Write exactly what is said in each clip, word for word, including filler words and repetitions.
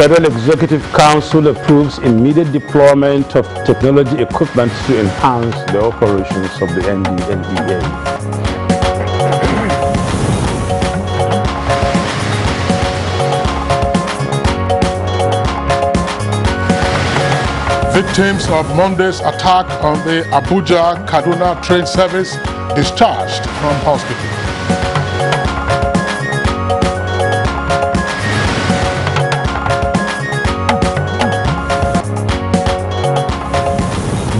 Federal Executive Council approves immediate deployment of technology equipment to enhance the operations of the N D L E A. Victims of Monday's attack on the Abuja-Kaduna train service discharged from hospital.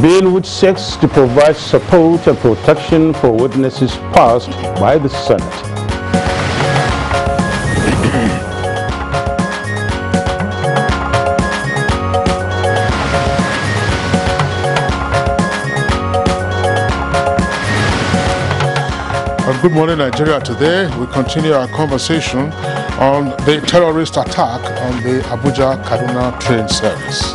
Bill which seeks to provide support and protection for witnesses passed by the Senate. Good morning, Nigeria. Today we continue our conversation on the terrorist attack on the Abuja-Kaduna train service.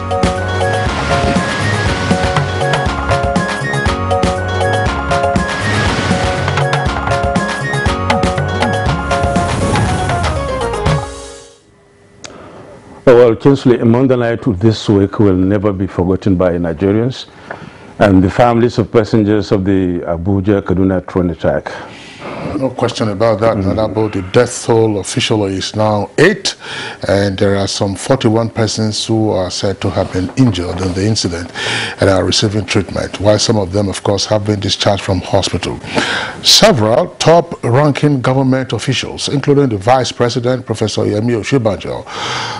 Well, Kingsley, among the night this week will never be forgotten by Nigerians and the families of passengers of the Abuja-Kaduna train attack. No question about that. Mm-hmm. Nadabo, the death toll officially is now eight, and there are some forty-one persons who are said to have been injured in the incident and are receiving treatment, while some of them, of course, have been discharged from hospital. Several top-ranking government officials, including the Vice President, Professor Yemi Osinbajo,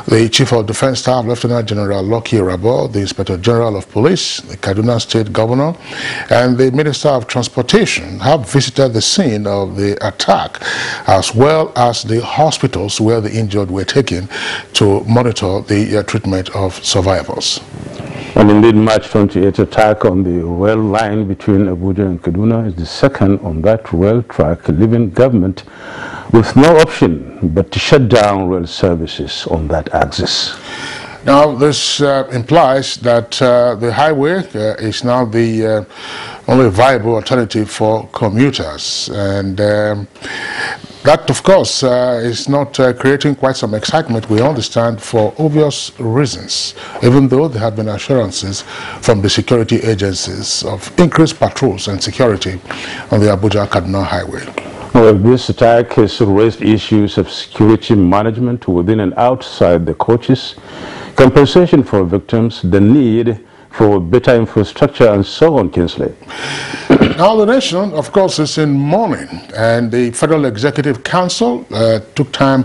the Chief of Defense Staff, Lieutenant General Lucky Irabor, the Inspector General of Police, the Kaduna State Governor, and the Minister of Transportation, have visited the scene of the The attack, as well as the hospitals where the injured were taken, to monitor the uh, treatment of survivors. And indeed, March twenty-eighth attack on the rail line between Abuja and Kaduna is the second on that rail track, leaving government with no option but to shut down rail services on that axis. Now, this uh, implies that uh, the highway uh, is now the uh, only viable alternative for commuters. And um, that, of course, uh, is not uh, creating quite some excitement, we understand, for obvious reasons, even though there have been assurances from the security agencies of increased patrols and security on the Abuja-Kaduna highway. Well, this attack has raised issues of security management within and outside the coaches, compensation for victims, the need for better infrastructure, and so on, Kingsley. Now, the nation, of course, is in mourning, and the Federal Executive Council uh, took time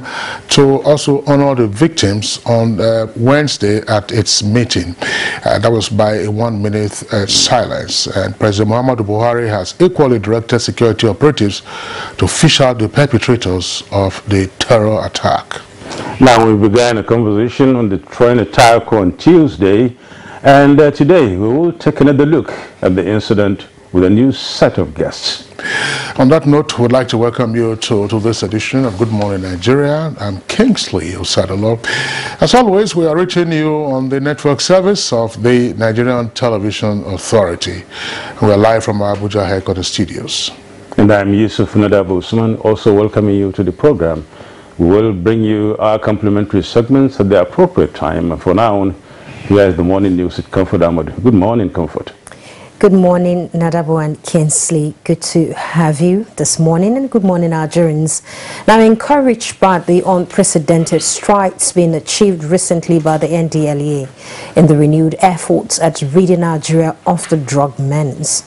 to also honor the victims on uh, Wednesday at its meeting. Uh, that was by a one-minute uh, silence, and President Muhammadu Buhari has equally directed security operatives to fish out the perpetrators of the terror attack. Now, we began a conversation on the train attack on Tuesday, and uh, today we will take another look at the incident with a new set of guests. On that note, we'd like to welcome you to, to this edition of Good Morning Nigeria. I'm Kingsley Osadolor. As always, we are reaching you on the network service of the Nigerian Television Authority. We are live from our Abuja headquarters studios. And I'm Yusuf Nadabo Usman, also welcoming you to the program. We will bring you our complimentary segments at the appropriate time. For now, here is the morning news at Comfort Amadi. Good morning, Comfort. Good morning, Nadabo and Kingsley. Good to have you this morning, and good morning, Nigerians. Now, encouraged by the unprecedented strides being achieved recently by the N D L E A in the renewed efforts at ridding Nigeria of the drug menace,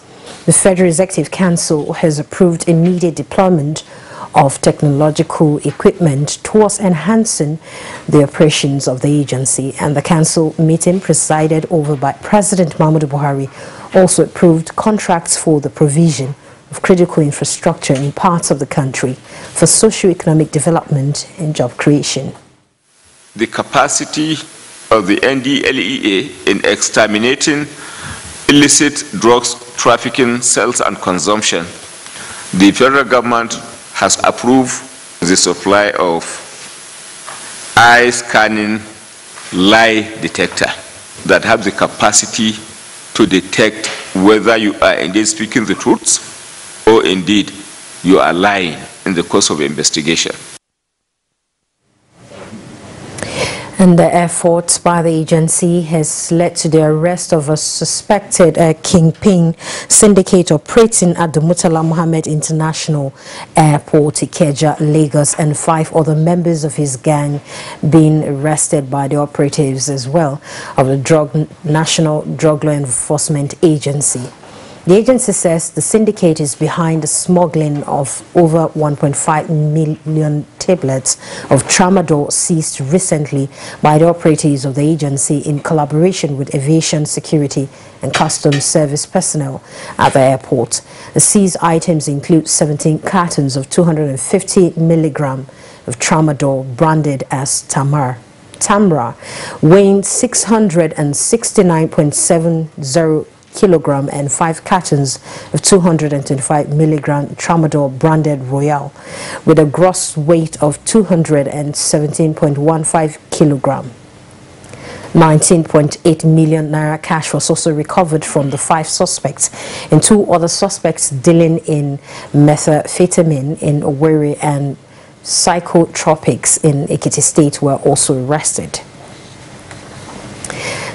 the Federal Executive Council has approved immediate deployment of technological equipment towards enhancing the operations of the agency, and the council meeting presided over by President Muhammadu Buhari also approved contracts for the provision of critical infrastructure in parts of the country for socio-economic development and job creation. The capacity of the N D L E A in exterminating illicit drugs trafficking, sales and consumption, the federal government has approved the supply of eye scanning lie detector that have the capacity to detect whether you are indeed speaking the truth or indeed you are lying in the course of investigation. And the efforts by the agency has led to the arrest of a suspected uh, kingpin syndicate operating at the Murtala Mohammed International Airport, Ikeja, Lagos, and five other members of his gang being arrested by the operatives as well of the Drug National Drug Law Enforcement Agency. The agency says the syndicate is behind the smuggling of over one point five million tablets of tramadol seized recently by the operatives of the agency in collaboration with aviation security and customs service personnel at the airport. The seized items include seventeen cartons of two hundred fifty milligrams of tramadol branded as Tamar. Tamra, weighing six hundred sixty-nine point seven zero kilogram, and five cartons of two hundred twenty-five milligram tramadol branded Royal with a gross weight of two hundred seventeen point one five kilogram. nineteen point eight million naira cash was also recovered from the five suspects and two other suspects dealing in methamphetamine in Owerri, and psychotropics in Ekiti State were also arrested.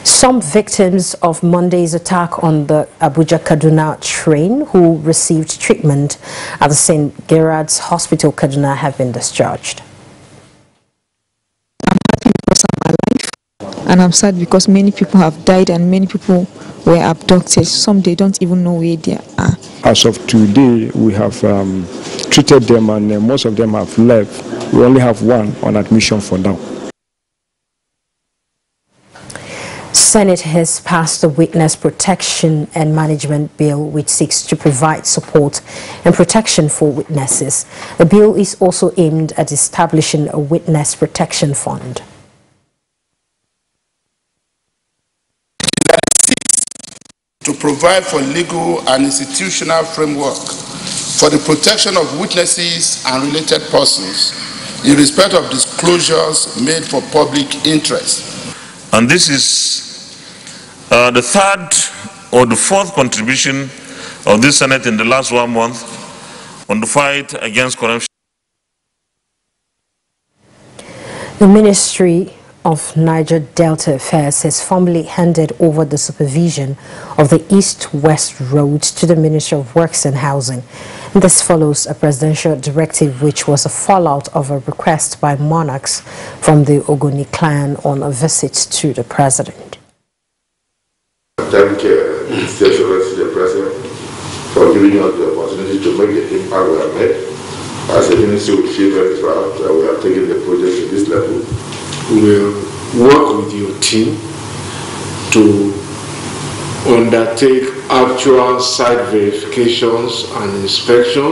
Some victims of Monday's attack on the Abuja-Kaduna train who received treatment at the Saint Gerard's Hospital, Kaduna, have been discharged. I'm happy because I'm alive, and I'm sad because many people have died and many people were abducted. Some they don't even know where they are. As of today, we have um, treated them, and uh, most of them have left. We only have one on admission for now. Senate has passed a witness protection and management bill which seeks to provide support and protection for witnesses. The bill is also aimed at establishing a witness protection fund. To provide for legal and institutional framework for the protection of witnesses and related persons in respect of disclosures made for public interest. And this is Uh, the third or the fourth contribution of this Senate in the last one month on the fight against corruption. The Ministry of Niger Delta Affairs has formally handed over the supervision of the East-West Road to the Ministry of Works and Housing. This follows a presidential directive which was a fallout of a request by monarchs from the Ogoni clan on a visit to the president. Thank uh, His Excellency the President for giving us the opportunity to make the impact we have made. As a ministry, we feel very proud that we have taken the project to this level. We will work with your team to undertake actual site verifications and inspection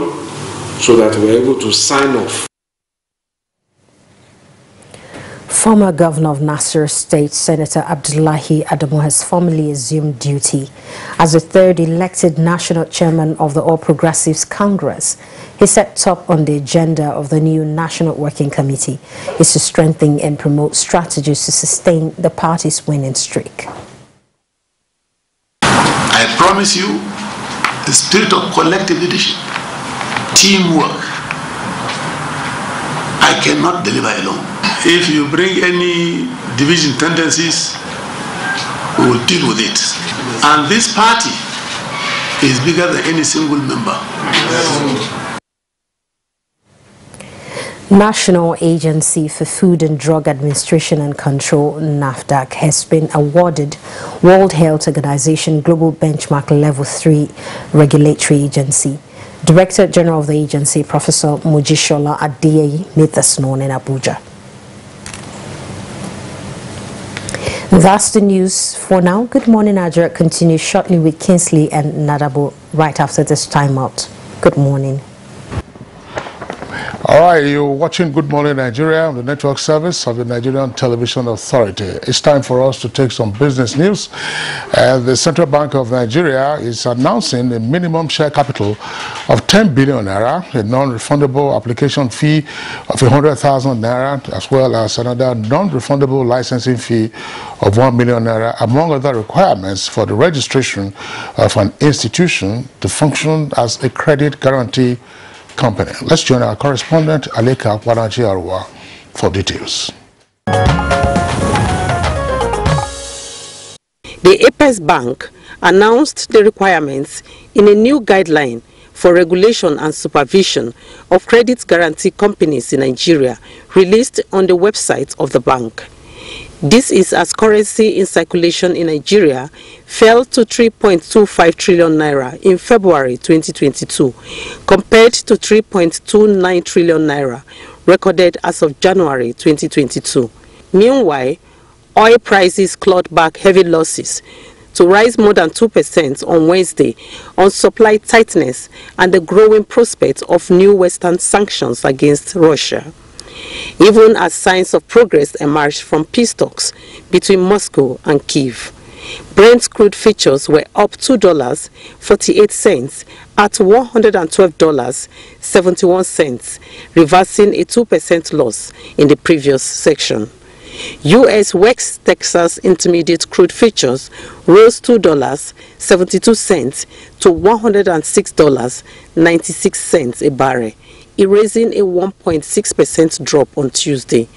so that we are able to sign off. Former Governor of Nasarawa State, Senator Abdullahi Adamu, has formally assumed duty as the third elected national chairman of the All Progressives Congress. He set top on the agenda of the new National Working Committee is to strengthen and promote strategies to sustain the party's winning streak. I promise you the spirit of collective leadership, teamwork. I cannot deliver alone. If you bring any division tendencies, we will deal with it. And this party is bigger than any single member. National Agency for Food and Drug Administration and Control, NAFDAC, has been awarded World Health Organization Global Benchmark Level three Regulatory Agency. Director General of the agency, Professor Mojisola Adeyeye, made this known in Abuja. That's the news for now. Good morning, Nigeria. Continue shortly with Kingsley and Nadabo right after this time out. Good morning. All right, you're watching Good Morning Nigeria on the network service of the Nigerian Television Authority. It's time for us to take some business news. Uh, the Central Bank of Nigeria is announcing a minimum share capital of ten billion naira, a non-refundable application fee of one hundred thousand naira, as well as another non-refundable licensing fee of one million naira, among other requirements for the registration of an institution to function as a credit guarantee company. Let's join our correspondent Aleka Kwarajiarwa for details. First Bank announced the requirements in a new guideline for regulation and supervision of credit guarantee companies in Nigeria, released on the website of the bank. This is as currency in circulation in Nigeria fell to three point two five trillion naira in February twenty twenty-two, compared to three point two nine trillion naira recorded as of January twenty twenty-two. Meanwhile, oil prices clawed back heavy losses to rise more than two percent on Wednesday on supply tightness and the growing prospect of new Western sanctions against Russia, even as signs of progress emerged from peace talks between Moscow and Kyiv. Brent crude futures were up two dollars and forty-eight cents at one hundred twelve dollars and seventy-one cents, reversing a two percent loss in the previous section. U S West Texas Intermediate crude futures rose two dollars and seventy-two cents to one hundred six dollars and ninety-six cents a barrel, erasing a one point six percent drop on Tuesday.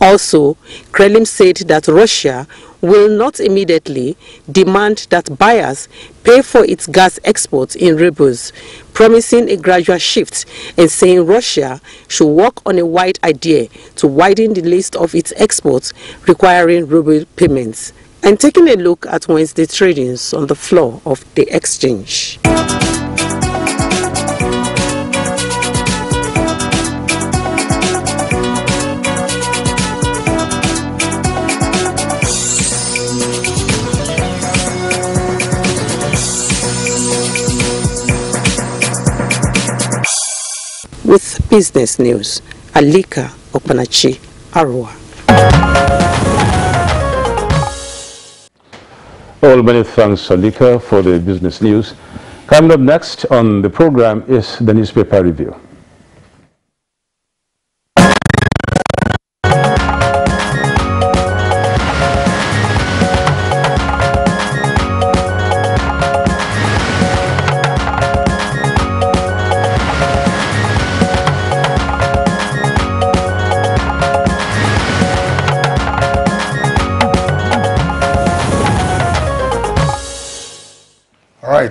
Also, Kremlin said that Russia will not immediately demand that buyers pay for its gas exports in rubles, promising a gradual shift and saying Russia should work on a wide idea to widen the list of its exports requiring ruble payments. And taking a look at Wednesday tradings on the floor of the exchange. With business news, Aleka Kwarajiarwa. Well, many thanks, Aleka, for the business news. Coming up next on the program is the newspaper review.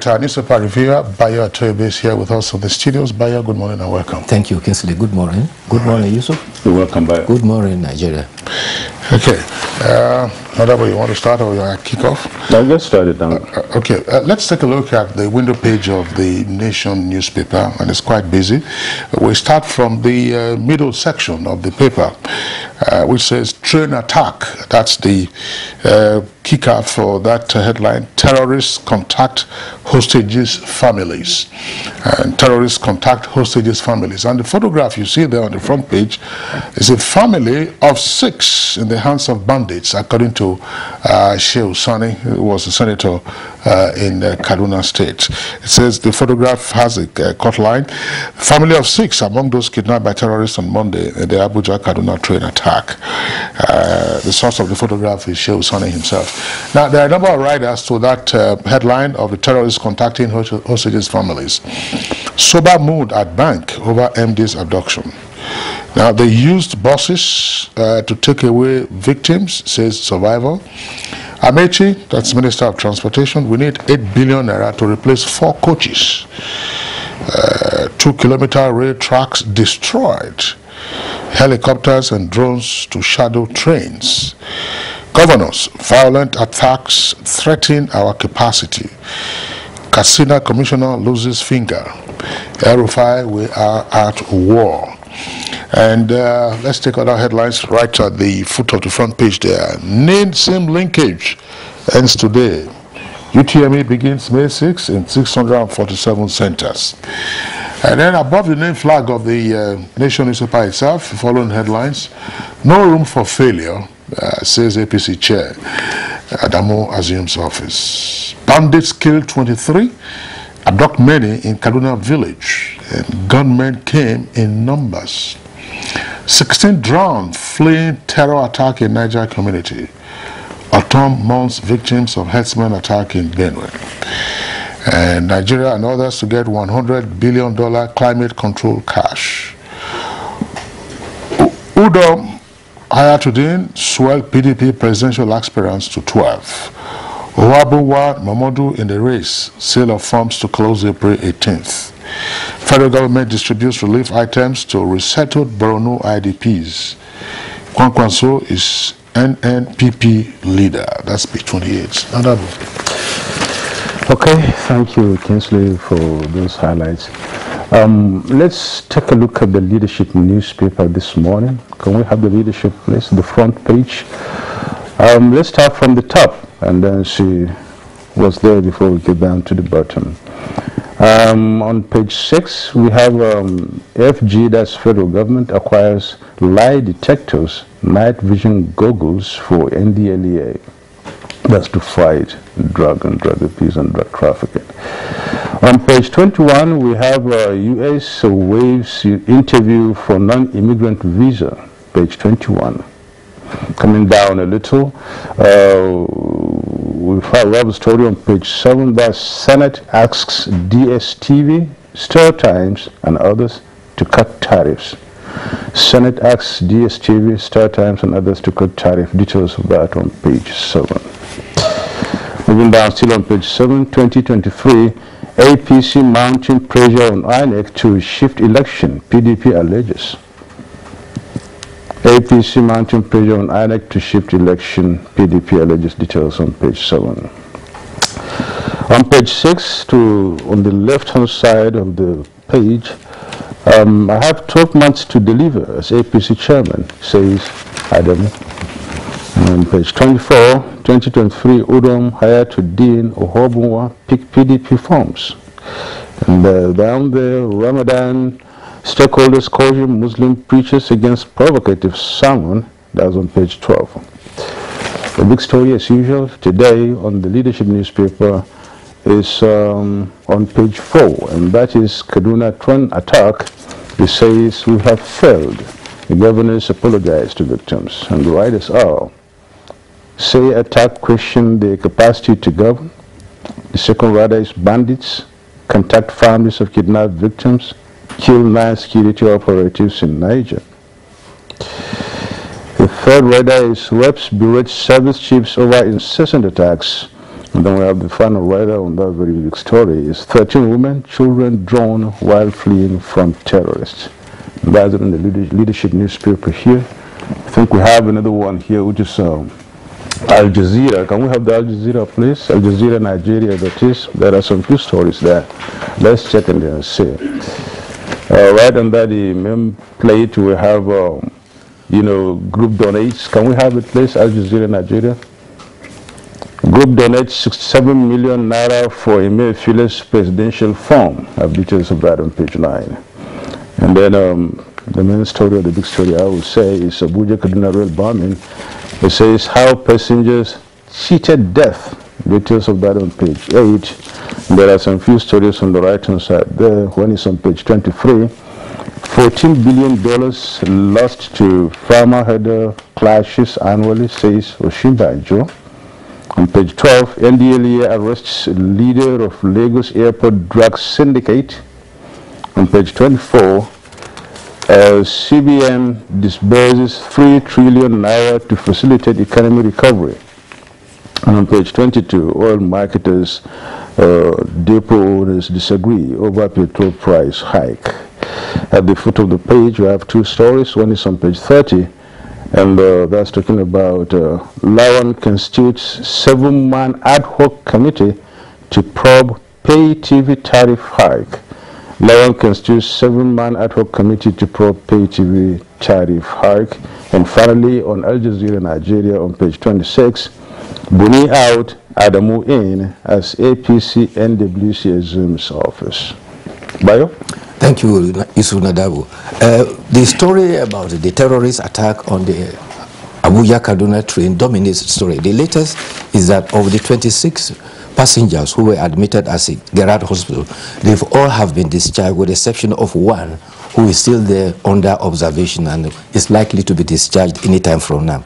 Anisafarivia Bayo Atobe is here with us in the studios. Bayo, good morning and welcome. Thank you, Kingsley. Good morning. Good All morning, right. Yusuf. You're welcome, Bayo. Good morning, Nigeria. Okay. Uh, Nadabo, you want to start or you want to kick off? No, let's start it down. Uh, okay. Uh, let's take a look at the window page of the Nation newspaper, and it's quite busy. We start from the uh, middle section of the paper, uh, which says, Train Attack. That's the uh, kicker for that uh, headline, Terrorists Contact Hostages Families. And terrorists contact hostages families. And the photograph you see there on the front page is a family of six in the hands of bandits, according to uh, Shehu Sani, who was a senator uh, in uh, Kaduna State. It says the photograph has a uh, cut line. Family of six among those kidnapped by terrorists on Monday at the Abuja-Kaduna train attack. Uh, the source of the photograph is Shehu Sani himself. Now, there are a number of writers to that uh, headline of the terrorists contacting hostages families. Sober mood at bank over M D's abduction. Now, they used buses uh, to take away victims, says survivor. Amechi, that's Minister of Transportation, we need eight billion naira to replace four coaches. Uh, two kilometer rail tracks destroyed. Helicopters and drones to shadow trains. Governors, violent attacks threaten our capacity. Katsina commissioner loses finger. Erufai, we are at war. And uh, let's take other headlines right at the foot of the front page there. Need SIM linkage ends today. U T M E begins May sixth in six hundred forty-seven centers. And then above the name flag of the uh, Nation newspaper itself, following headlines, no room for failure, uh, says A P C chair. Adamu assumes office. Bandits killed twenty-three, abduct many in Kaduna village, and gunmen came in numbers. sixteen drowned fleeing terror attack in Niger community. Autumn mourns victims of headsman attack in Benue. And Nigeria and others to get one hundred billion dollars climate control cash. Udo Hayatuddin swelled P D P presidential aspirants to twelve. Owabuwa Mamodu in the race, sale of farms to close April eighteenth. Federal government distributes relief items to resettled Borno I D Ps. Kwankwanso is N N P P leader. That's page twenty-eight. Okay, thank you, Kingsley, for those highlights. Um, let's take a look at the leadership newspaper this morning. Can we have the leadership, please? The front page. Um, let's start from the top and then see what's there before we get down to the bottom. Um, on page six, we have um, F G, that's federal government, acquires lie detectors, night vision goggles for N D L E A. That's to fight drug and drug abuse and drug trafficking. On page twenty-one, we have uh, U S Waves interview for non-immigrant visa, page twenty-one. Coming down a little, uh, we have a story on page seven that Senate asks D S T V, Star Times, and others to cut tariffs. Senate asks D S T V, Star Times, and others to cut tariff. Details of that on page seven. Moving down, still on page seven, twenty twenty-three, A P C mounting pressure on I N E C to shift election, P D P alleges. A P C mounting pressure on I N E C to shift election, P D P alleges. Details on page seven. On page six, to on the left-hand side of the page, um, I have twelve months to deliver as A P C chairman, says Adamu. On page twenty-four, twenty twenty-three, Udom hired to Dean Ohobunwa pick P D P forms. And uh, down there, Ramadan, stakeholders caution Muslim preachers against provocative sermon. That's on page twelve. The big story, as usual, today on the leadership newspaper is um, on page four, and that is Kaduna Tron attack. It says, we have failed. The governors apologize to victims, and the writers are, say attack question the capacity to govern. The second writer is bandits contact families of kidnapped victims, kill nine security operatives in Niger. The third rider is reps berate service chiefs over incessant attacks. And then we have the final rider on that very big story is thirteen women, children drawn while fleeing from terrorists. And that's in the leadership newspaper here. I think we have another one here, which is um, Al Jazeera. Can we have the Al Jazeera, please? Al Jazeera, Nigeria, that is. There are some few stories there. Let's check in there and see. Uh, right under the main plate, we have, um, you know, group donates. Can we have it, please? Al Jazeera, Nigeria. Group donates sixty-seven million naira for Emefiele's presidential form. I have details of that on page nine. And then um, the main story, or the big story, I would say, is Abuja Kaduna rail bombing. It says how passengers cheated death. Details of that on page eight. There are some few stories on the right-hand side there. One is on page twenty-three. fourteen billion dollars lost to farmer herder clashes annually, says Osinbajo. On page twelve, N D L E A arrests leader of Lagos Airport drug syndicate. On page twenty-four, Uh, C B N disburses three trillion naira to facilitate economic recovery. And on page twenty-two, oil marketers, uh, depot owners disagree over petrol price hike. At the foot of the page, we have two stories. One is on page thirty, and uh, that's talking about uh, Lawan constitutes seven-man ad hoc committee to probe pay T V tariff hike. Lawan constitutes seven-man ad hoc committee to probe pay T V tariff hike. And finally, on Al Jazeera Nigeria, on page twenty-six, Buni out, Adamu in, as A P C N W C assumes office. Bayo? Thank you, Yusuf Nadabo. Uh, the story about the terrorist attack on the Abuja-Kaduna train dominates the story. The latest is that of the twenty-six passengers who were admitted as a Gerard Hospital, they all have been discharged with the exception of one who is still there under observation and is likely to be discharged any time from now.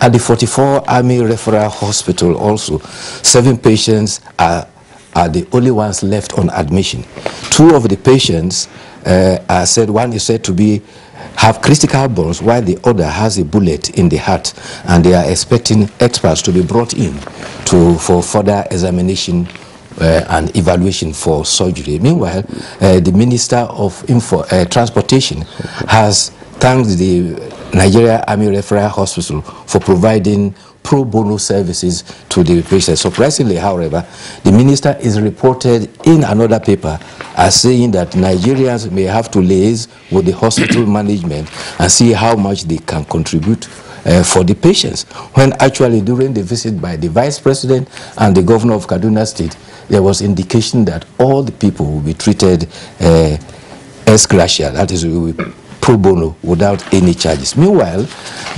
At the forty-four Army Referral Hospital also, seven patients are, are the only ones left on admission. Two of the patients uh, are said, one is said to be have critical burns while the other has a bullet in the heart, and they are expecting experts to be brought in to for further examination Uh, and evaluation for surgery. Meanwhile, uh, the Minister of Info, uh, Transportation has thanked the Nigeria Army Referral Hospital for providing pro bono services to the patients. Surprisingly, however, the minister is reported in another paper as saying that Nigerians may have to liaise with the hospital management and see how much they can contribute Uh, for the patients, when actually during the visit by the Vice President and the Governor of Kaduna State, there was indication that all the people will be treated uh, ex gratia, that is, will be pro bono, without any charges. Meanwhile,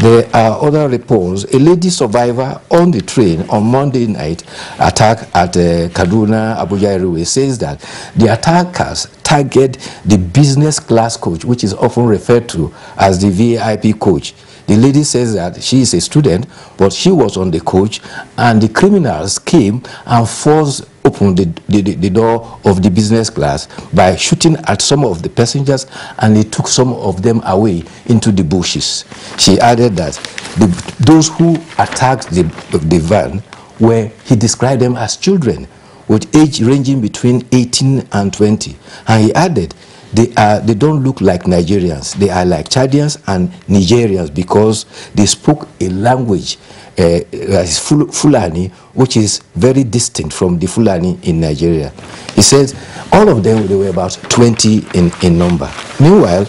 there are other reports. A lady survivor on the train on Monday night attack at uh, Kaduna Abuja Railway says that the attackers target the business class coach, which is often referred to as the V I P coach. The lady says that she is a student, but she was on the coach, and the criminals came and forced open the, the, the door of the business class by shooting at some of the passengers, and they took some of them away into the bushes. She added that the, those who attacked the, the van were, he described them as children, with age ranging between eighteen and twenty. And he added, They, are, they don't look like Nigerians. They are like Chadians and Nigerians because they spoke a language, uh, as Fulani, which is very distinct from the Fulani in Nigeria. He said all of them, they were about twenty in, in number. Meanwhile,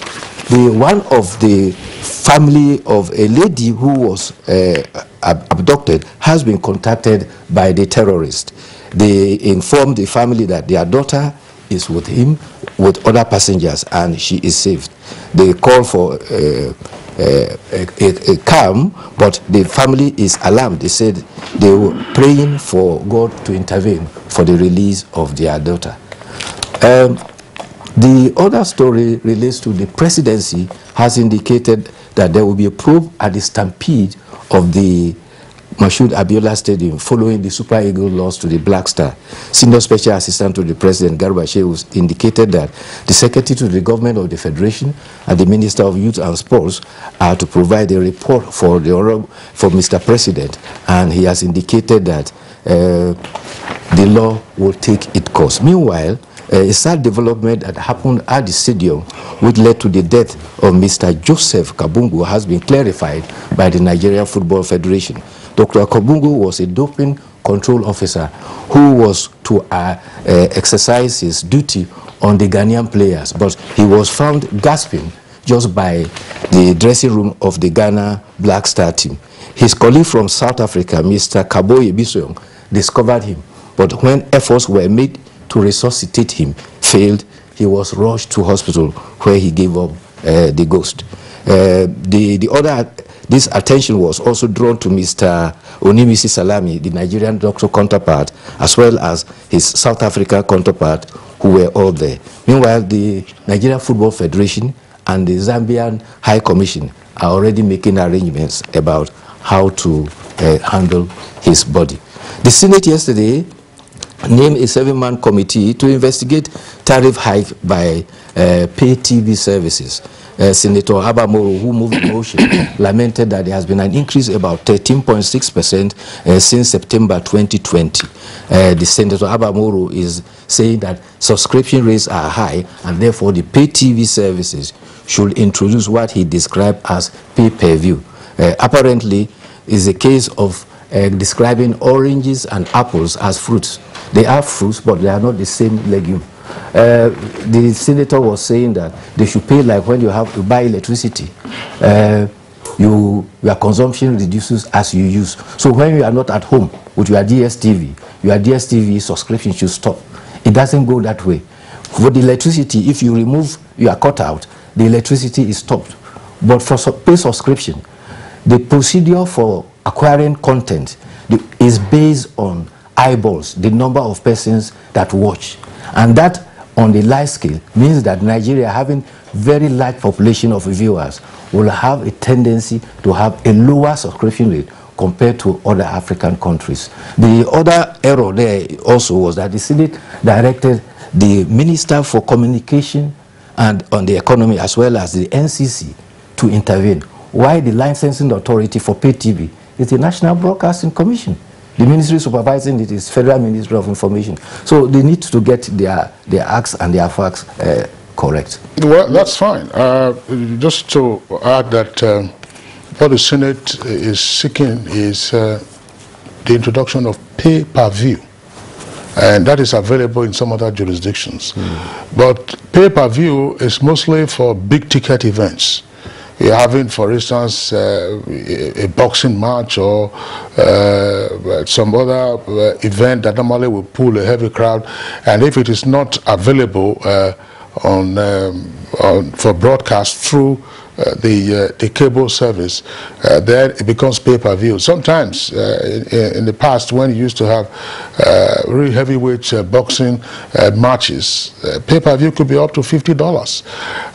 the, one of the family of a lady who was uh, ab abducted has been contacted by the terrorists. They informed the family that their daughter is with him with other passengers and she is saved. They call for uh, uh, a, a, a calm, but the family is alarmed. They said they were praying for God to intervene for the release of their daughter. Um, the other story relates to the presidency has indicated that there will be a probe at the stampede of the Mashood Abiola Stadium following the Super Eagle loss to the Black Star. Senior Special Assistant to the President, Garba Shehu, indicated that the Secretary to the Government of the Federation and the Minister of Youth and Sports are to provide a report for the for Mister President, and he has indicated that uh, the law will take its course. Meanwhile, a sad development that happened at the stadium, which led to the death of Mister Joseph Kabungu, has been clarified by the Nigeria Football Federation. Doctor Kabungu was a doping control officer who was to uh, uh, exercise his duty on the Ghanaian players, but he was found gasping just by the dressing room of the Ghana Black Star team. His colleague from South Africa, Mister Kaboye Bisoyong, discovered him, but when efforts were made to resuscitate him failed, he was rushed to hospital where he gave up uh, the ghost. Uh, the, the other, this attention was also drawn to Mister Onimisi Salami, the Nigerian doctor counterpart, as well as his South African counterpart, who were all there. Meanwhile, the Nigerian Football Federation and the Zambian High Commission are already making arrangements about how to uh, handle his body. The Senate yesterday named a seven-man committee to investigate tariff hike by uh, pay T V services. Uh, Senator Abamoro, who moved the motion, lamented that there has been an increase about thirteen point six percent uh, since September twenty twenty. Uh, the Senator Abamoro is saying that subscription rates are high and therefore the pay T V services should introduce what he described as pay-per-view. Uh, apparently, is a case of uh, describing oranges and apples as fruits. They are fruits, but they are not the same legume. Uh, the senator was saying that they should pay like when you have to buy electricity. Uh, you, your consumption reduces as you use. So when you are not at home with your D S T V, your D S T V subscription should stop. It doesn't go that way. For the electricity, if you remove your cutout, the electricity is stopped. But for pay subscription, the procedure for acquiring content is based on eyeballs, the number of persons that watch. And that on the large scale means that Nigeria, having very large population of viewers, will have a tendency to have a lower subscription rate compared to other African countries. The other error there also was that the Senate directed the Minister for Communication and on the Economy, as well as the N C C, to intervene. Why the licensing authority for pay T V is the National Broadcasting Commission. The ministry supervising it is Federal Ministry of Information. So they need to get their, their acts and their facts uh, correct. Well, that's fine. Uh, just to add that um, what the Senate is seeking is uh, the introduction of pay-per-view. And that is available in some other jurisdictions. Mm. But pay-per-view is mostly for big-ticket events. You're having, for instance, uh, a boxing match or uh, some other uh, event that normally will pull a heavy crowd, and if it is not available uh, on, um, on for broadcast through uh, the uh, the cable service, uh, then it becomes pay-per-view. Sometimes, uh, in, in the past, when you used to have uh, really heavyweight uh, boxing uh, matches, uh, pay-per-view could be up to fifty dollars,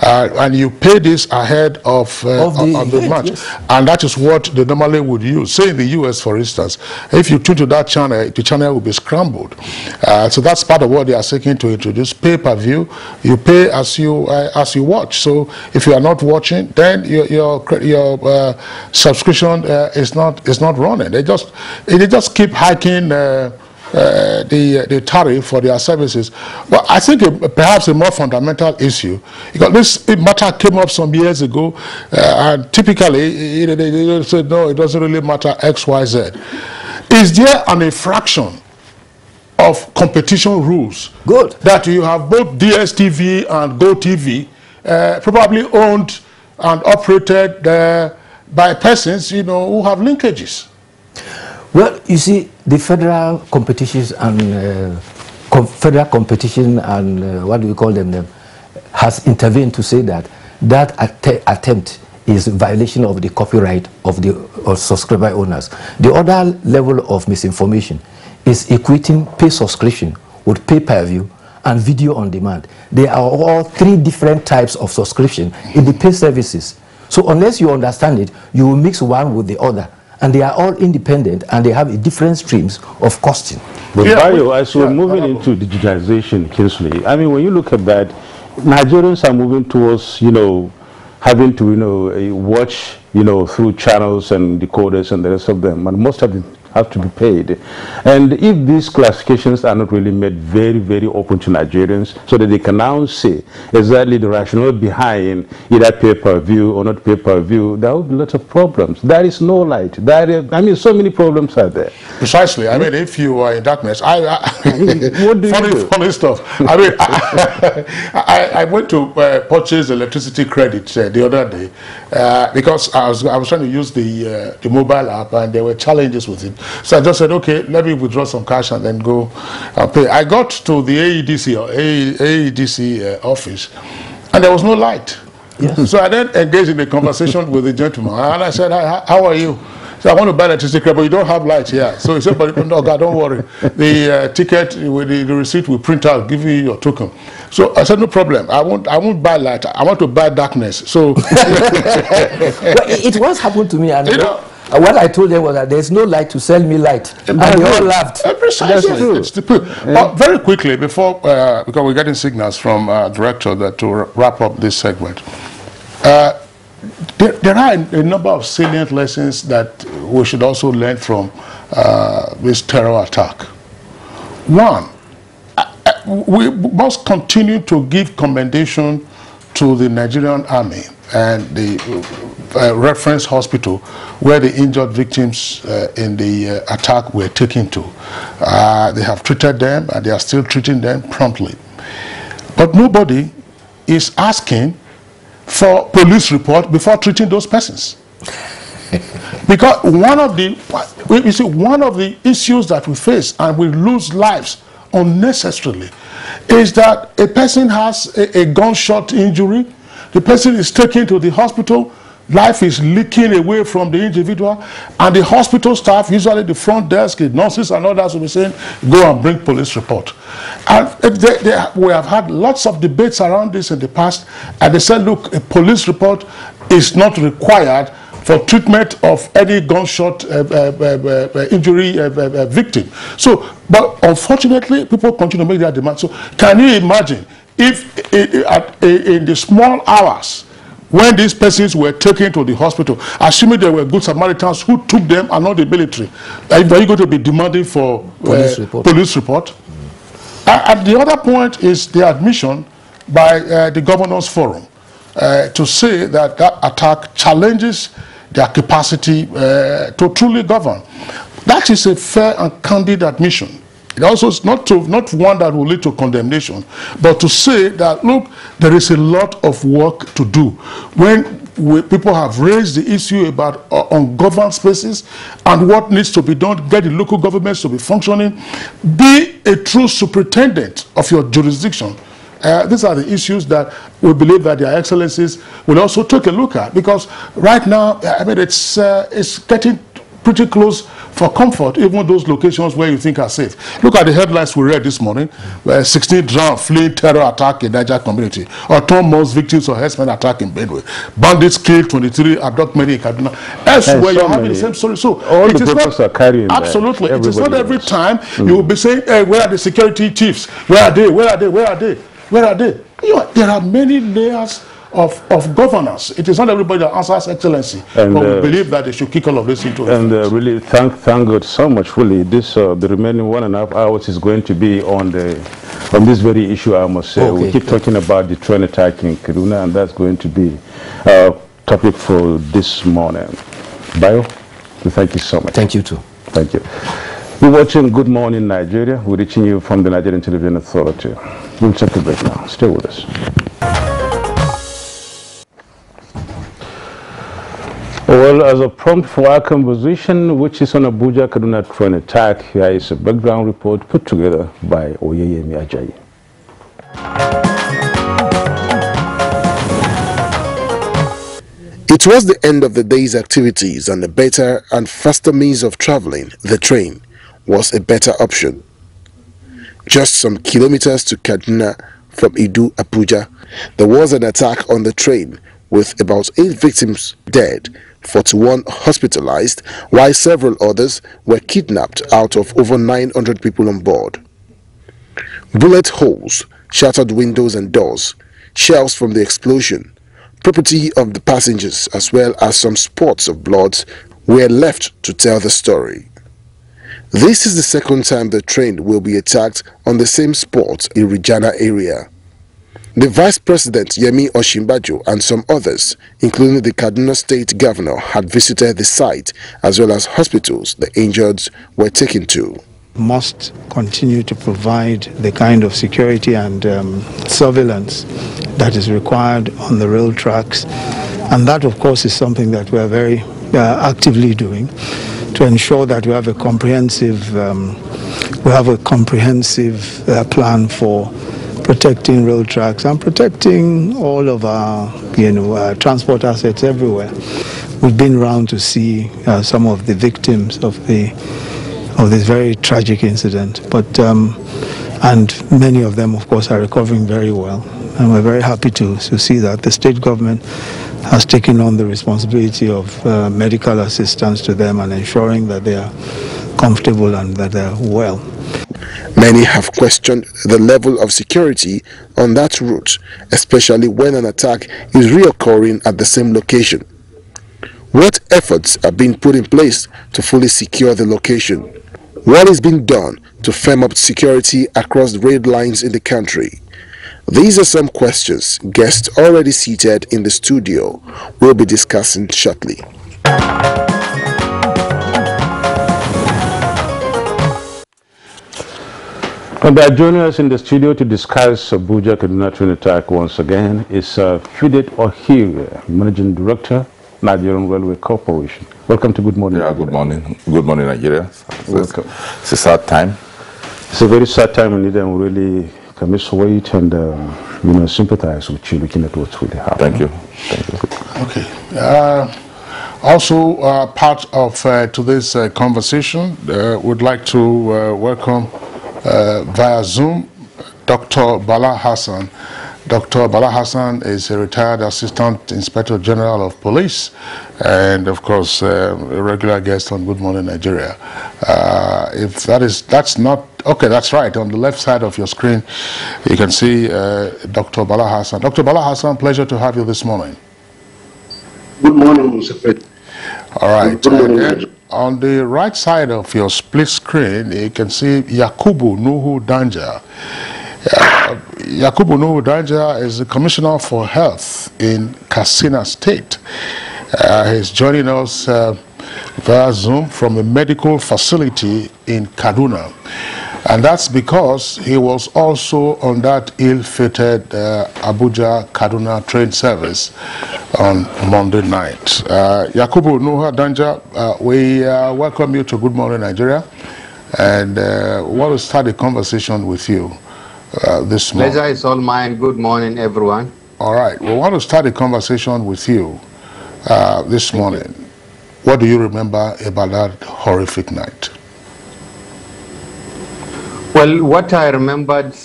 uh, and you pay this ahead of, uh, of the, of the match, yes. And that is what they normally would use. Say in the U S, for instance, if you tune to that channel, the channel will be scrambled. Uh, so that's part of what they are seeking to introduce: pay-per-view. You pay as you uh, as you watch. So if you are not watching, then your your, your uh, subscription uh, is not is not running. They just they just keep hiking Uh, Uh, the, the tariff for their services. Well, I think uh, perhaps a more fundamental issue, because this matter came up some years ago, uh, and typically it, it, it said, no, it doesn't really matter X, Y, Z. Is there an infraction of competition rules? Good. That you have both D S T V and GoTV uh, probably owned and operated uh, by persons, you know, who have linkages? Well, you see, the federal competitions and uh, com federal competition and uh, what do we call them, them has intervened to say that that att attempt is violation of the copyright of the of subscriber owners. The other level of misinformation is equating pay subscription with pay-per-view and video on demand. There are all three different types of subscription in the pay services. So unless you understand it, you will mix one with the other. And they are all independent, and they have different streams of costing. But yeah, Bayo, as we're yeah, moving uh, into digitization, Kingsley, I mean, when you look at that, Nigerians are moving towards, you know, having to, you know, watch, you know, through channels and decoders and the rest of them, and most of them have to be paid. And if these classifications are not really made very, very open to Nigerians, so that they can now say exactly the rationale behind either pay-per-view or not pay-per-view, there will be lots of problems. There is no light. There is, I mean, so many problems are there. Precisely. I mean, if you are in darkness, I, I what do you funny, do? Funny stuff. I mean, I, I, I went to uh, purchase electricity credit uh, the other day uh, because I was I was trying to use the uh, the mobile app, and there were challenges with it. So I just said, okay, let me withdraw some cash and then go and pay. I got to the A E D C or A E D C uh, office, and there was no light. Yes. So I then engaged in a conversation with the gentleman, and I said, hi, how are you? So I want to buy electricity credit, but you don't have light here. So he said, but no, God, don't worry. The uh, ticket, with the, the receipt will print out, give you your token. So I said, no problem. I won't, I won't buy light. I want to buy darkness. So well, it, it once happened to me. And you know, Uh, what I told them was that there's no light to sell me light, and they all laughed. Uh, precisely. That's the truth. Yeah. Well, very quickly, before uh, because we're getting signals from uh, director that to wrap up this segment, uh, there, there are a number of salient lessons that we should also learn from uh, this terror attack. One, I, I, we must continue to give commendation to the Nigerian Army and the uh, reference hospital where the injured victims uh, in the uh, attack were taken to. Uh, they have treated them, and they are still treating them promptly. But nobody is asking for police report before treating those persons. Because one of the, you see, one of the issues that we face, and we lose lives unnecessarily, is that a person has a, a gunshot injury, the person is taken to the hospital, life is leaking away from the individual, and the hospital staff, usually the front desk, the nurses and others, will be saying, go and bring police report. And they, they, we have had lots of debates around this in the past, and they said, look, a police report is not required for treatment of any gunshot uh, uh, uh, injury uh, uh, victim. So, but unfortunately, people continue to make their demands. So, can you imagine if uh, uh, uh, in the small hours when these persons were taken to the hospital, assuming they were good Samaritans who took them and not the military, are you going to be demanding for police uh, report? Police report? Mm. And, and the other point is the admission by uh, the Governors Forum uh, to say that that attack challenges their capacity uh, to truly govern. That is a fair and candid admission. It also is not, to, not one that will lead to condemnation, but to say that, look, there is a lot of work to do. When we, people have raised the issue about uh, ungoverned spaces and what needs to be done, get the local governments to be functioning, be a true superintendent of your jurisdiction. Uh, these are the issues that we believe that their excellencies will also take a look at, because right now, I mean, it's, uh, it's getting pretty close for comfort, even those locations where you think are safe. Look at the headlines we read this morning, where sixteen drowned fleeing terror attack in Niger community, or autonomous victims of herdsmen attack in Benue. Bandits killed twenty-three, abduct many in Kaduna. Elsewhere, you're having the same story. So, all the papers are carrying that. Absolutely. It is not every time you will be saying, hey, where are the security chiefs? Where are they? Where are they? Where are they? Where are they? You know, there are many layers Of, of governance. It is not everybody that answers excellency, and, but we uh, believe that they should kick all of this into effect. And uh, really, thank thank God so much. Fully, this uh, the remaining one and a half hours is going to be on the on this very issue. I must say, okay. We keep talking about the train attack in Kaduna, and that's going to be a uh, topic for this morning. Bayo, thank you so much. Thank you too. Thank you. You're watching Good Morning Nigeria. We're reaching you from the Nigerian Television Authority. We'll take a break now. Stay with us. Well, as a prompt for our conversation, which is on Abuja Kaduna train attack, here is a background report put together by Oyeyemi Ajayi. It was the end of the day's activities, and a better and faster means of traveling, the train, was a better option. Just some kilometers to Kaduna from Idu Abuja, there was an attack on the train, with about eight victims dead, forty-one hospitalized, while several others were kidnapped out of over nine hundred people on board. Bullet holes, shattered windows and doors, shells from the explosion, property of the passengers, as well as some spots of blood, were left to tell the story. This is the second time the train will be attacked on the same spot in Rijana area. The Vice President Yemi Osinbajo and some others, including the Kaduna State Governor, had visited the site, as well as hospitals the injured were taken to. Must continue to provide the kind of security and um, surveillance that is required on the rail tracks, and that of course is something that we are very uh, actively doing to ensure that we have a comprehensive um, we have a comprehensive uh, plan for protecting rail tracks and protecting all of our, you know, uh, transport assets everywhere. We've been round to see uh, some of the victims of the of this very tragic incident, but um, and many of them, of course, are recovering very well, and we're very happy to to see that the state government has taken on the responsibility of uh, medical assistance to them and ensuring that they are comfortable and that they are well. Many have questioned the level of security on that route, especially when an attack is reoccurring at the same location. What efforts are being put in place to fully secure the location? What is being done to firm up security across the rail lines in the country? These are some questions guests already seated in the studio will be discussing shortly. And by joining us in the studio to discuss Abuja Kaduna train attack once again is uh, Fidet Ohiri, Managing Director, Nigerian Railway Corporation. Welcome to Good Morning yeah, Nigeria. Good morning. Good morning, Nigeria. Welcome. It's, it's a sad time. It's a very sad time indeed, and we really commiserate and uh, you know, sympathize with you looking at what's really happening. Thank you. Thank you. Okay. Uh, also, uh, part of uh, today's uh, conversation, uh, we'd like to uh, welcome Uh, via Zoom, Doctor Bala Hassan. Doctor Bala Hassan is a retired Assistant Inspector General of Police and, of course, uh, a regular guest on Good Morning Nigeria. Uh, if that is, that's not, okay, that's right. On the left side of your screen, you can see uh, Doctor Bala Hassan. Doctor Bala Hassan, pleasure to have you this morning. Good morning, Mister President. All right. Good morning, Mister On the right side of your split screen, you can see Yakubu Nuhu Danja. Uh, Yakubu Nuhu Danja is the Commissioner for Health in Katsina State. Uh, he's joining us uh, via Zoom from a medical facility in Kaduna. And that's because he was also on that ill-fated uh, Abuja-Kaduna train service on Monday night. Uh, Yakubu Nuhu Danja, uh, we uh, welcome you to Good Morning Nigeria, and uh, we want to start a conversation with you uh, this morning. Pleasure is all mine. Good morning, everyone. All right. We want to start a conversation with you uh, this morning. What do you remember about that horrific night? Well, what I remembered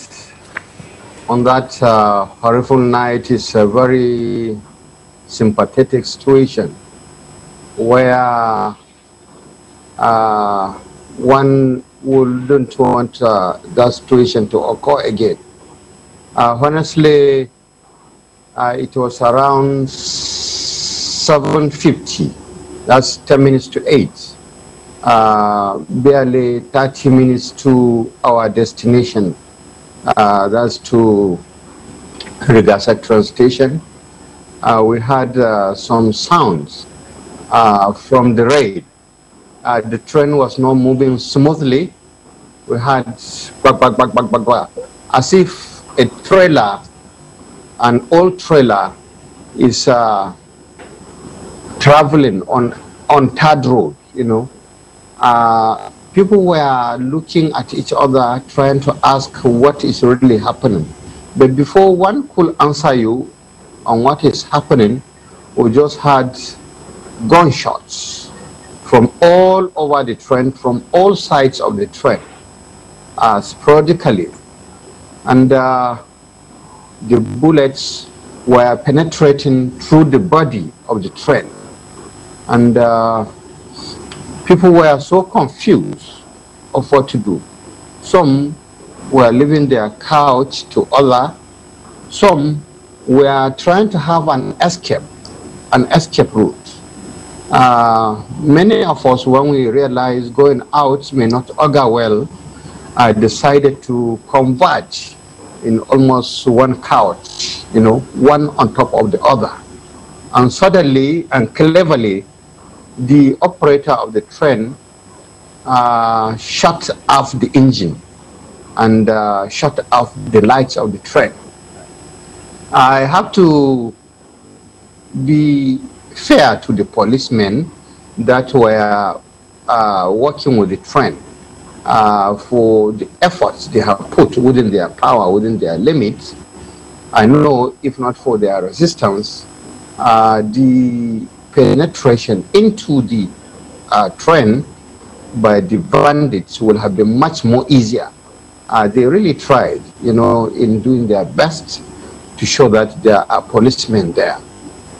on that uh, horrible night is a very sympathetic situation where uh, one wouldn't want uh, that situation to occur again. Uh, honestly, uh, it was around seven fifty, that's ten minutes to eight. Uh, barely thirty minutes to our destination, uh, that's to Rigasa train station. Uh, we had uh, some sounds uh, from the raid. Uh, the train was not moving smoothly. We had quack, quack, quack, quack, quack, quack, as if a trailer, an old trailer, is uh, traveling on, on third road, you know. Uh, people were looking at each other, trying to ask what is really happening. But before one could answer you on what is happening, we just had gunshots from all over the train, from all sides of the train, uh, sporadically. And uh, the bullets were penetrating through the body of the train. And uh, people were so confused of what to do. Some were leaving their couch to Allah. Some were trying to have an escape, an escape route. Uh, many of us, when we realized going out may not augur well, uh, decided to converge in almost one couch, you know, one on top of the other. And suddenly and cleverly, the operator of the train uh, shut off the engine and uh, shut off the lights of the train. I have to be fair to the policemen that were uh, working with the train uh, for the efforts they have put within their power, within their limits. I know if not for their resistance, uh, the penetration into the uh, train by the bandits will have been much more easier. Uh, they really tried, you know, in doing their best to show that there are policemen there.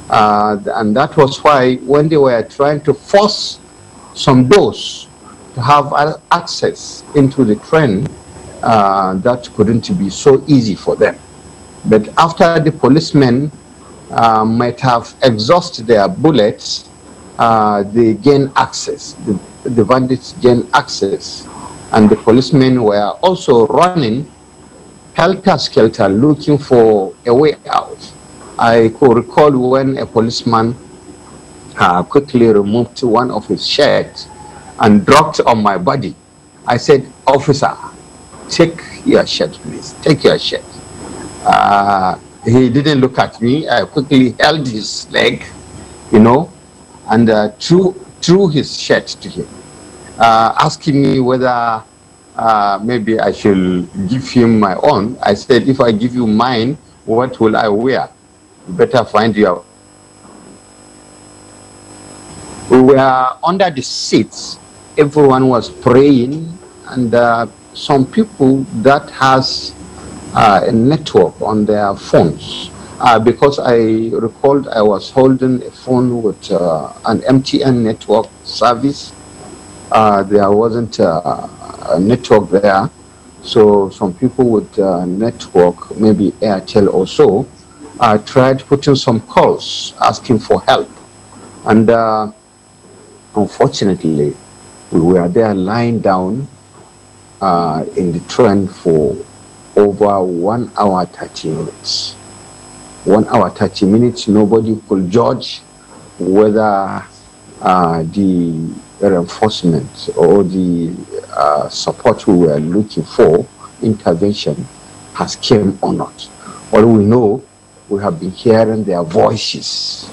Uh, and that was why when they were trying to force some doors to have access into the train, uh, that couldn't be so easy for them. But after the policemen Uh, might have exhausted their bullets, uh, they gain access, the, the bandits gain access, and the policemen were also running helter-skelter looking for a way out. I could recall when a policeman uh, quickly removed one of his shirts and dropped on my body. I said, "Officer, take your shirt, please, take your shirt." Uh, He didn't look at me. I quickly held his leg, you know, and uh, threw, threw his shirt to him, uh, asking me whether uh, maybe I should give him my own. I said, if I give you mine, what will I wear? You better find your. We were under the seats. Everyone was praying, and uh, some people that has Uh, a network on their phones, uh, because I recalled I was holding a phone with uh, an M T N network service. Uh, there wasn't uh, a network there, so some people with uh, network, maybe Airtel or so, uh, tried putting some calls asking for help And uh, unfortunately, we were there lying down uh, in the train for over one hour, thirty minutes. One hour, thirty minutes, nobody could judge whether uh, the reinforcement or the uh, support we were looking for, intervention, has came or not. All we know, we have been hearing their voices,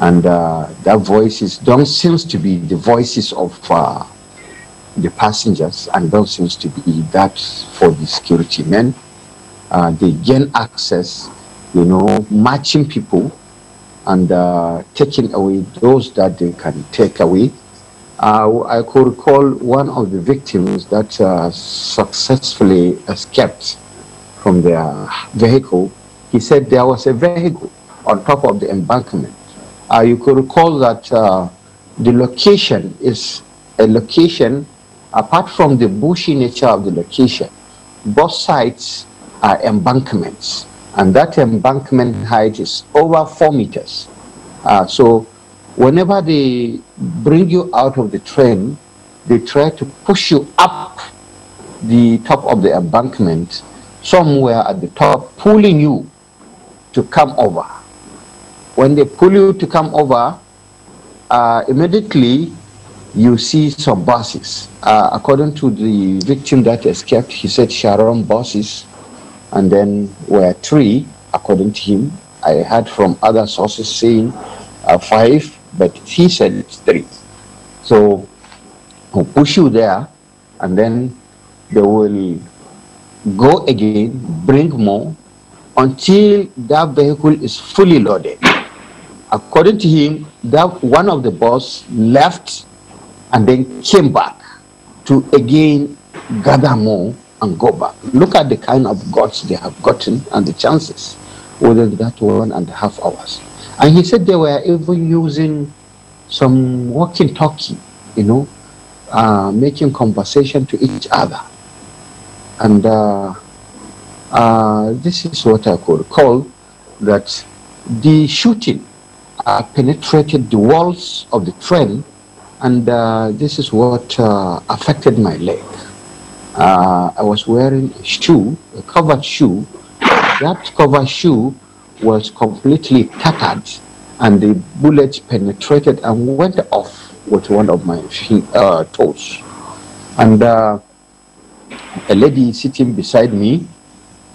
and uh, their voices don't seem to be the voices of uh, the passengers, and don't seem to be that for the security men. Uh, they gain access, you know, matching people and uh, taking away those that they can take away. Uh, I could recall one of the victims that uh, successfully escaped from their vehicle. He said there was a vehicle on top of the embankment. Uh, you could recall that uh, the location is a location, apart from the bushy nature of the location, both sides are embankments, and that embankment height is over four meters. Uh, so whenever they bring you out of the train, they try to push you up the top of the embankment, somewhere at the top, pulling you to come over. When they pull you to come over, uh, immediately you see some buses. Uh, according to the victim that escaped, he said Sharon buses, and then were three, according to him. I heard from other sources saying uh, five, but he said it's three. So we'll push you there, and then they will go again, bring more, until that vehicle is fully loaded. According to him, that one of the bus left and then came back to again gather more and go back. Look at the kind of guts they have gotten and the chances within that one and a half hours. And he said they were even using some walkie-talkie, you know, uh, making conversation to each other. And uh, uh, this is what I could call that the shooting uh, penetrated the walls of the train, and uh, this is what uh, affected my leg. Uh, I was wearing a shoe, a covered shoe. That covered shoe was completely tattered, and the bullet penetrated and went off with one of my feet, uh, toes. And Uh, a lady sitting beside me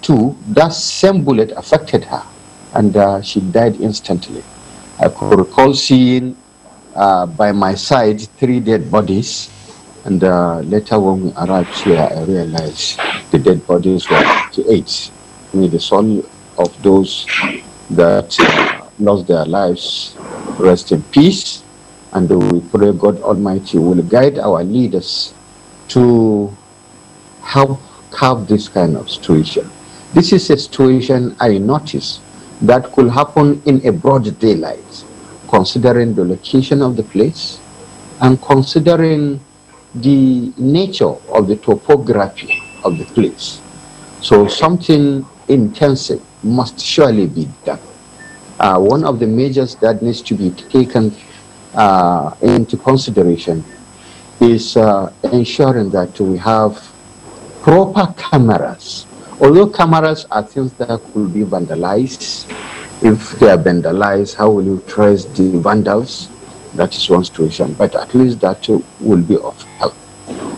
too, that same bullet affected her, and uh, she died instantly. I could recall seeing uh, by my side three dead bodies, and uh, later when we arrived here, I realized the dead bodies were eight. I mean, the soul of those that uh, lost their lives rest in peace, and we pray God Almighty will guide our leaders to help curb this kind of situation. This is a situation I noticed that could happen in a broad daylight, considering the location of the place and considering the nature of the topography of the place. So something intensive must surely be done. Uh, one of the measures that needs to be taken uh, into consideration is uh, ensuring that we have proper cameras. Although cameras are things that could be vandalized, if they are vandalized, how will you trace the vandals? That is one situation, but at least that will be of help.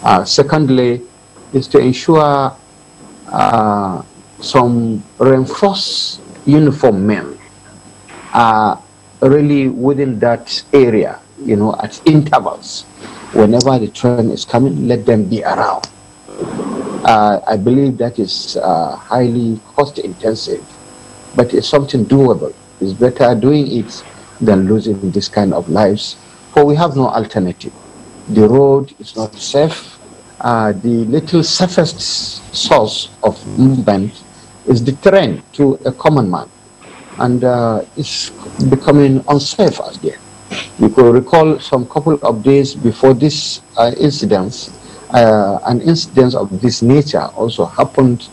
Uh, secondly, is to ensure uh, some reinforced uniform men are really within that area, you know, at intervals. Whenever the train is coming, let them be around. Uh, I believe that is uh, highly cost intensive, but it's something doable. It's better doing it than losing this kind of lives, for we have no alternative. The road is not safe. Uh, the little safest source of movement is the train to a common man, and uh, it's becoming unsafe as yet. You could recall some couple of days before this uh, incident, Uh, an incident of this nature also happened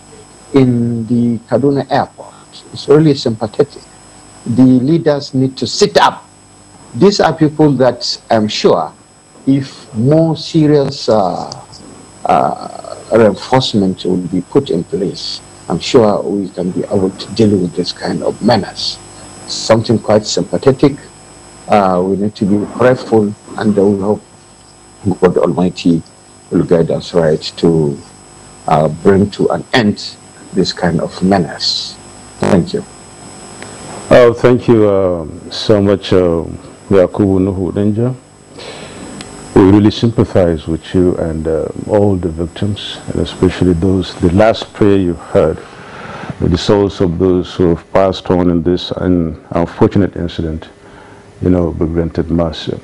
in the Kaduna airport. It's really sympathetic. The leaders need to sit up These are people that I'm sure, if more serious uh, uh, reinforcement will be put in place, I'm sure we can be able to deal with this kind of menace. Something quite sympathetic. Uh, we need to be prayerful, and we hope God Almighty will guide us right to uh, bring to an end this kind of menace. Thank you. Oh, thank you uh, so much, uh, Yakubu Nuhu Danja. We really sympathize with you and uh, all the victims, and especially those, the last prayer you heard, the souls of those who have passed on in this un unfortunate incident, you know, be granted mercy.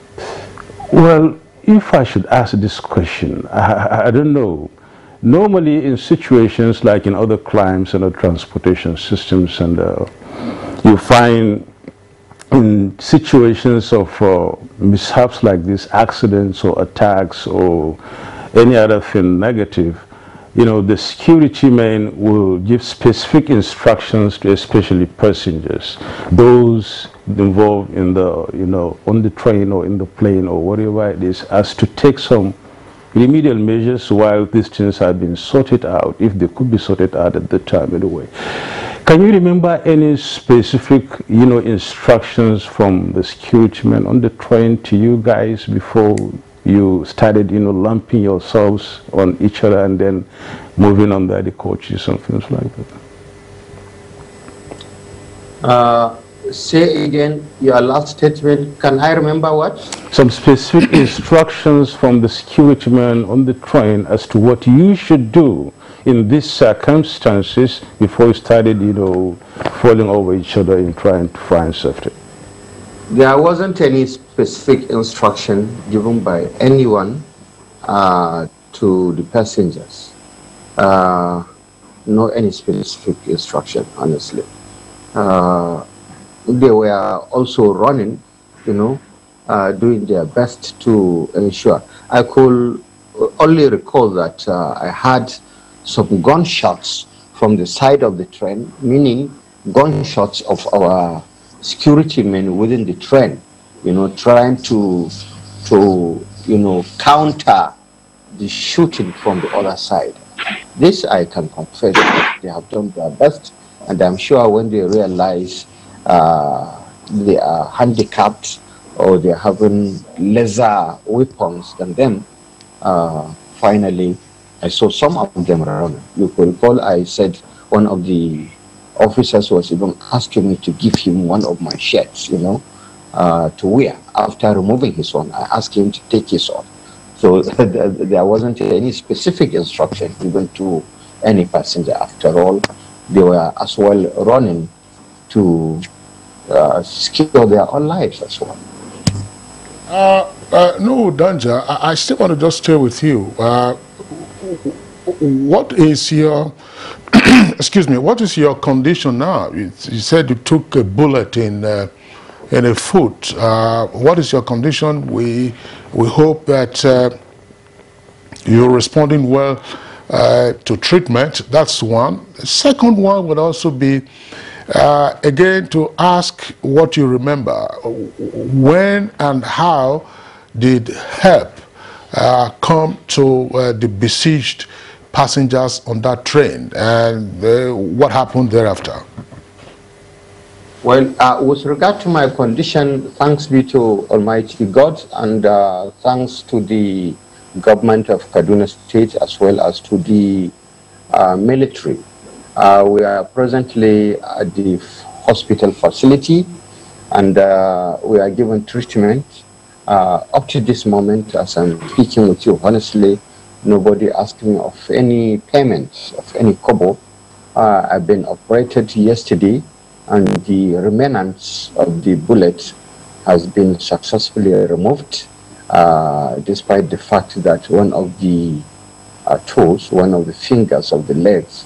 Well, if I should ask this question, I, I don't know. Normally in situations like in other climes and other transportation systems, and uh, you find in situations of uh, mishaps like this, accidents or attacks or any other thing negative, you know, the security men will give specific instructions to especially passengers, those involved in the, you know, on the train or in the plane or whatever it is, as to take some remedial measures while these things have been sorted out, if they could be sorted out at the time anyway. Can you remember any specific, you know, instructions from the security men on the train to you guys before you started, you know, lumping yourselves on each other and then moving on the coaches and things like that? Uh, say again your last statement. Can I remember what? Some specific instructions from the security men on the train as to what you should do in these circumstances before you started, you know, falling over each other in trying to find safety? There wasn't any specific instruction given by anyone uh, to the passengers. Uh, no any specific instruction, honestly. Uh, they were also running, you know, uh, doing their best to ensure. I could only recall that uh, I had some gunshots from the side of the train, meaning gunshots of our security men within the train, you know, trying to, to, you know, counter the shooting from the other side. This I can confess that they have done their best, and I'm sure when they realize uh, they are handicapped or they're having lesser weapons than them, uh, finally, I saw some of them around. You could recall I said one of the officers was even asking me to give him one of my shirts, you know, uh, to wear. After removing his own, I asked him to take his own. So there wasn't any specific instruction given to any passenger. After all, they were as well running to uh, secure their own lives as well. Uh, uh, no, Danja, I, I still want to just stay with you. Uh, What is your, excuse me, what is your condition now? You, you said you took a bullet in, uh, in a foot. Uh, what is your condition? We, we hope that uh, you're responding well uh, to treatment. That's one. The second one would also be, uh, again, to ask what you remember. When and how did help Uh, come to uh, the besieged passengers on that train, and uh, what happened thereafter? Well, uh, with regard to my condition, thanks be to Almighty God, and uh, thanks to the government of Kaduna State as well as to the uh, military. Uh, we are presently at the hospital facility, and uh, we are given treatment. Uh, up to this moment, as I'm speaking with you, honestly, nobody asked me of any payments, of any kobo. Uh, I've been operated yesterday, and the remnants of the bullet has been successfully removed, uh, despite the fact that one of the uh, toes, one of the fingers of the legs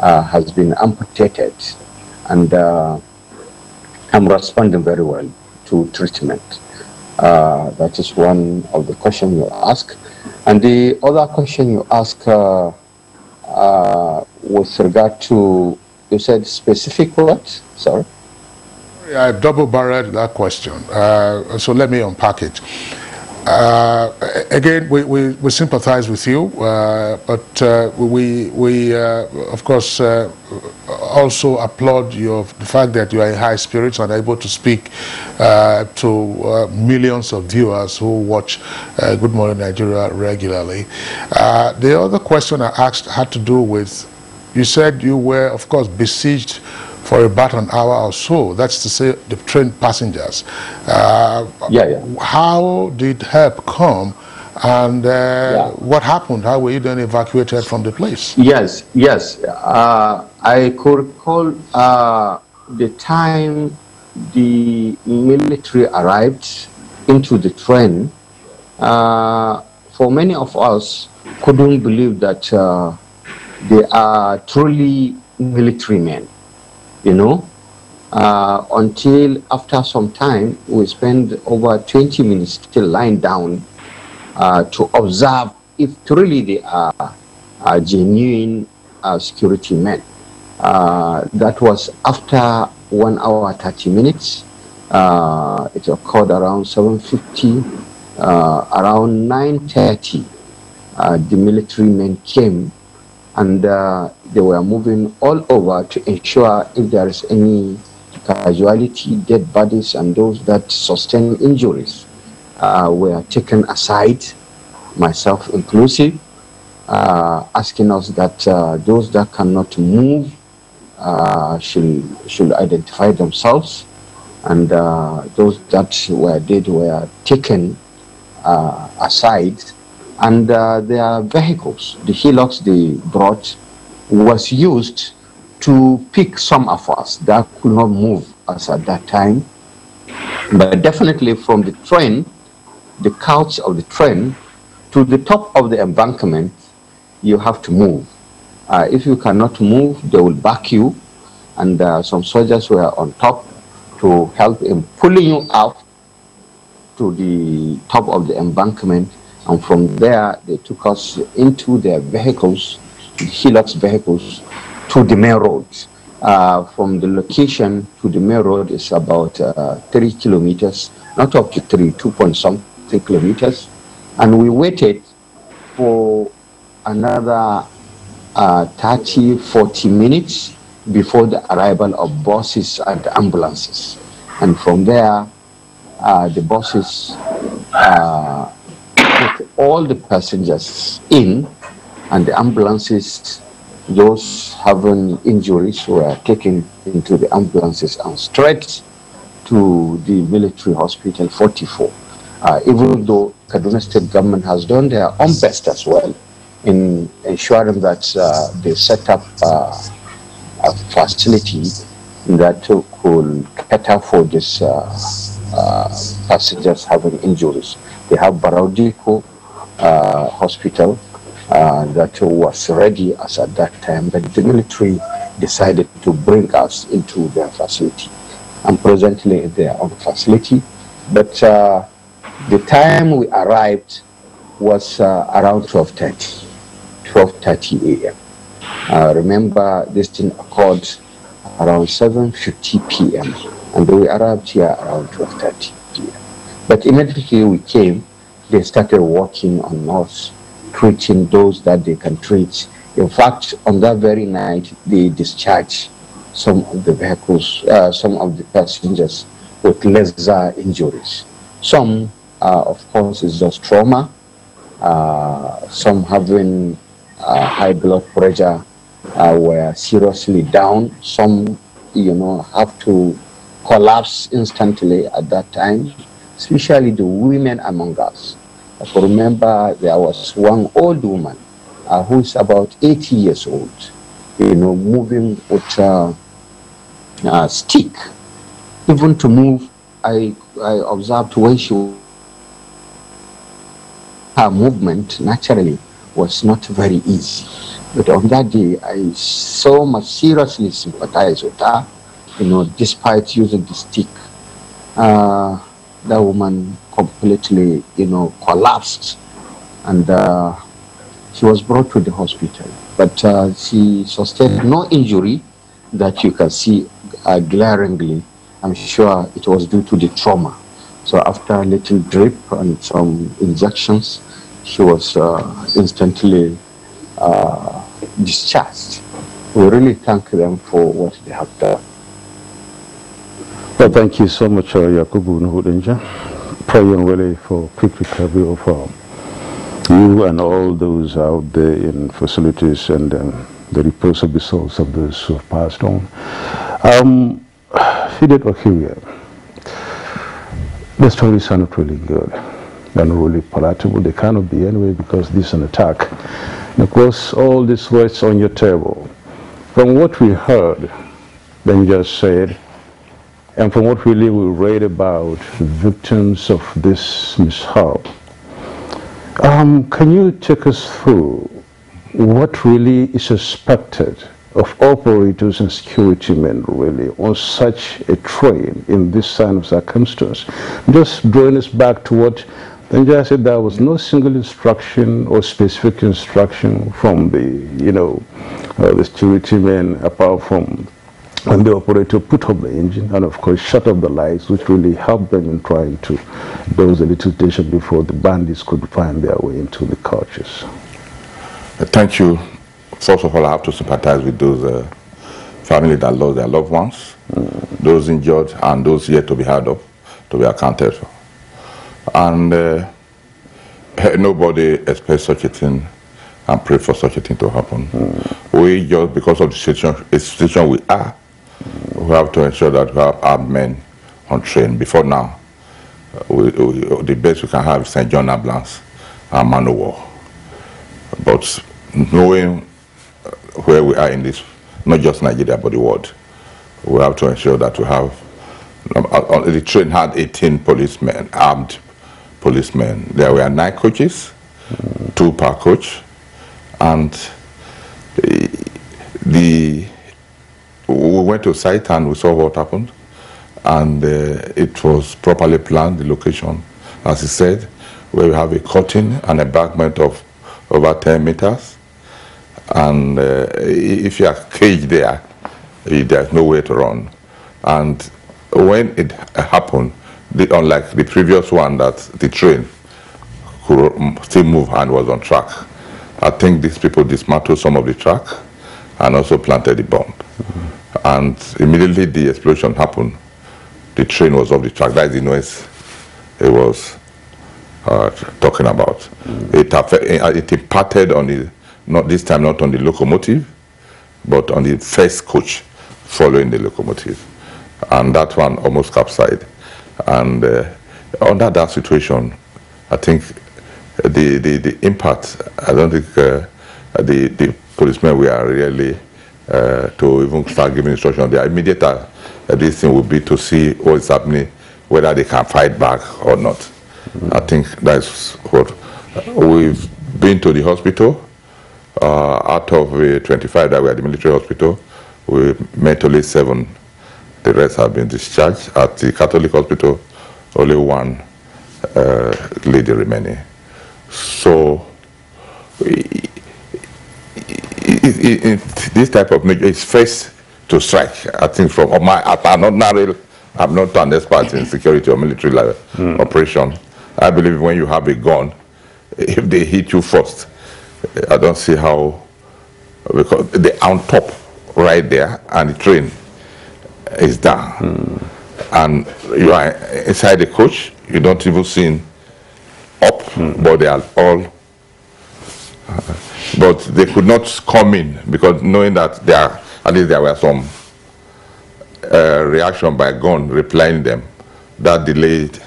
uh, has been amputated. And uh, I'm responding very well to treatment. Uh, that is one of the questions you ask. And the other question you ask uh, uh, with regard to, you said specific what? Sorry. I double-barreled that question, uh, so let me unpack it. Uh, again, we, we, we sympathize with you, uh, but uh, we, we uh, of course, uh, also applaud your, the fact that you are in high spirits and able to speak uh, to uh, millions of viewers who watch uh, Good Morning Nigeria regularly. Uh, the other question I asked had to do with, you said you were, of course, besieged for about an hour or so, that's to say the train passengers. Uh, yeah, yeah. How did help come, and uh, yeah. what happened? How were you then evacuated from the place? Yes, yes. Uh, I could recall uh, the time the military arrived into the train. Uh, for many of us, couldn't believe that uh, they are truly military men. You know, uh, until after some time, we spend over twenty minutes still lying down uh, to observe if truly they are, are genuine uh, security men. Uh, that was after one hour, thirty minutes. Uh, it occurred around seven fifty. Uh, around nine thirty, uh, the military men came, and uh, they were moving all over to ensure if there is any casualty, dead bodies, and those that sustain injuries uh, were taken aside, myself inclusive, uh, asking us that uh, those that cannot move uh, should, should identify themselves, and uh, those that were dead were taken uh, aside, and uh, their vehicles, the hillocks they brought, was used to pick some of us that could not move us at that time. But definitely from the train, the couch of the train, to the top of the embankment, you have to move. Uh, if you cannot move, they will back you, and uh, some soldiers were on top to help in pulling you up to the top of the embankment. And from there, they took us into their vehicles, the Hilux vehicles, to the main road. Uh, from the location to the main road is about uh, three kilometers, not up to three, two point something kilometers. And we waited for another uh, thirty, forty minutes before the arrival of buses and ambulances. And from there, uh, the buses uh, all the passengers in, and the ambulances, those having injuries were taken into the ambulances and straight to the military hospital forty-four. Uh, even though Kaduna State government has done their own best as well in ensuring that uh, they set up uh, a facility that could cater for these uh, uh, passengers having injuries. They have Baraudiko uh, hospital uh, that was ready as at that time, but the military decided to bring us into their facility. I'm presently in their own facility, but uh, the time we arrived was uh, around twelve thirty, twelve thirty a m Uh, remember, this thing occurred around seven fifty p m and we arrived here around twelve thirty p m But immediately we came, they started working on us, treating those that they can treat. In fact, on that very night, they discharged some of the vehicles, uh, some of the passengers with lesser injuries. Some, uh, of course, is just trauma. Uh, some having uh, high blood pressure uh, were seriously down. Some, you know, have to collapse instantly at that time, especially the women among us. I remember there was one old woman uh, who's about eighty years old, you know, moving with uh, a stick. Even to move, I, I observed when she, her movement naturally was not very easy. But on that day, I so much seriously sympathized with her, you know, despite using the stick. Uh, That woman completely, you know, collapsed, and uh, she was brought to the hospital. But uh, she sustained no injury that you can see uh, glaringly I'm sure it was due to the trauma. So after a little drip and some injections, she was uh, instantly uh, discharged. We really thank them for what they have done. Well, thank you so much, uh, Yakubu Nuhu Danja. Praying really for quick recovery of uh, you and all those out there in facilities, and um, the repose of the souls of those who have passed on. Um, Fidet Okiwia, the stories are not really good and really palatable. They cannot be anyway, because this is an attack. And of course, all these words on your table. From what we heard, then just said, and from what really we read about victims of this mishap, um, can you take us through what really is expected of operators and security men really on such a train in this kind of circumstance? Just drawing us back to what Danja said, there was no single instruction or specific instruction from the, you know, uh, the security men, apart from when the operator put up the engine and, of course, shut off the lights, which really helped them in trying to douse a little station before the bandits could find their way into the coaches. Thank you. First of all, I have to sympathize with those uh, families that lost their loved ones, mm. those injured, and those yet to be heard of, to be accounted for. And uh, nobody expects such a thing and pray for such a thing to happen. Mm. We just, because of the situation, the situation we are, mm. we have to ensure that we have armed men on train. Before now, uh, we, we, the best we can have is Saint John ambulance and man of war. But knowing where we are in this, not just Nigeria but the world, we have to ensure that we have, um, the train had eighteen policemen, armed policemen. There were nine coaches, mm. two per coach, and the, the we went to site and we saw what happened, and uh, it was properly planned, the location, as he said, where we have a curtain and embankment of over ten meters. And uh, if you are caged there, there's no way to run. And when it happened, the, unlike the previous one, that the train could still move and was on track, I think these people dismantled some of the track and also planted the bomb. Mm-hmm. And immediately the explosion happened. The train was off the track. That's the noise it was uh, talking about. Mm-hmm. It, affected, it impacted on the, not this time, not on the locomotive, but on the first coach following the locomotive. And that one almost capsized. And uh, under that situation, I think the, the, the impact, I don't think uh, the, the policemen were really uh, to even start giving instruction. The immediate uh, this thing would be to see what is happening, whether they can fight back or not. Mm-hmm. I think that's what we've been to the hospital. Uh, out of uh, twenty-five that were at the military hospital, we met only seven. The rest have been discharged. At the Catholic hospital, only one uh, lady remaining. So, it, it, it, it, this type of major is first to strike. I think from my, I'm not narrow, I'm not an expert in security or military level mm. operation. I believe when you have a gun, if they hit you first, I don't see how, because they're on top right there and the train is down. Mm. And you are inside the coach, you don't even see up, mm. but they are all, uh, but they could not come in, because knowing that there are, at least there were some uh, reaction by gun replying them, that delayed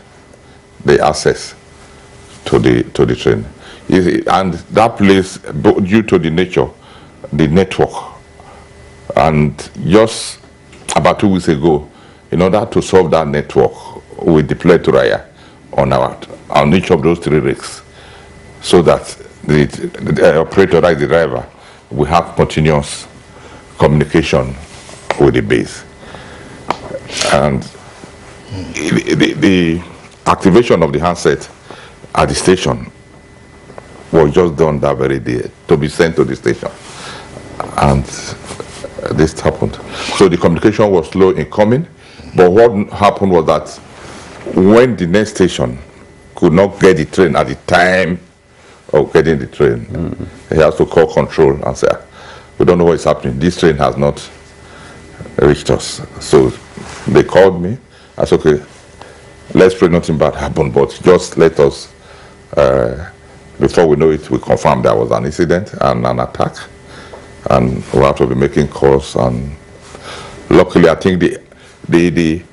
the access to the, to the train. And that place, due to the nature, the network, and just about two weeks ago, in order to solve that network, we deployed to Raya on our on each of those three rigs, so that the, the operator, like the driver, we have continuous communication with the base. And the, the, the activation of the handset at the station was just done that very day, to be sent to the station, and this happened. So the communication was slow in coming, But what happened was that when the next station could not get the train at the time of getting the train, mm-hmm. he has to call control and say, we don't know what's happening. This train has not reached us. So they called me. I said, okay, let's pray nothing bad happened, but just let us, uh, before we know it, we confirmed there was an incident and an attack, and we'll have to be making calls. And luckily, I think the the the,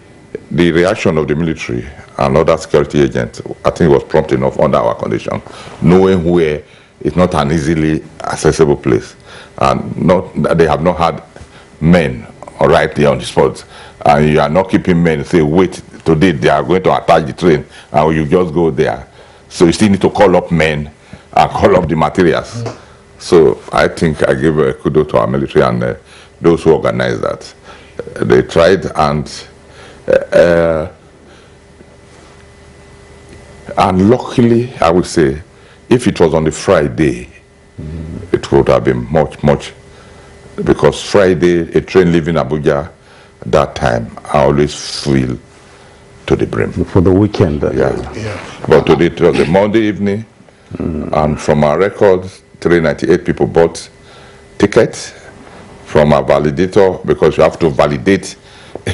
the reaction of the military and other security agents, I think, was prompt enough under our condition, knowing where it's not an easily accessible place, and not they have not had men right there on the spot, and you are not keeping men say wait. Today they are going to attack the train, and you just go there. So you still need to call up men and call up the materials. Mm. So I think I give a kudo to our military and uh, those who organized that. Uh, they tried, and uh, and luckily, I would say, if it was on the Friday, mm. it would have been much, much, because Friday, a train leaving Abuja that time, I always feel to the brim. For the weekend. Uh, yeah. yeah. But today it was a Monday evening, mm. and from our records, three hundred ninety-eight people bought tickets from our validator, because you have to validate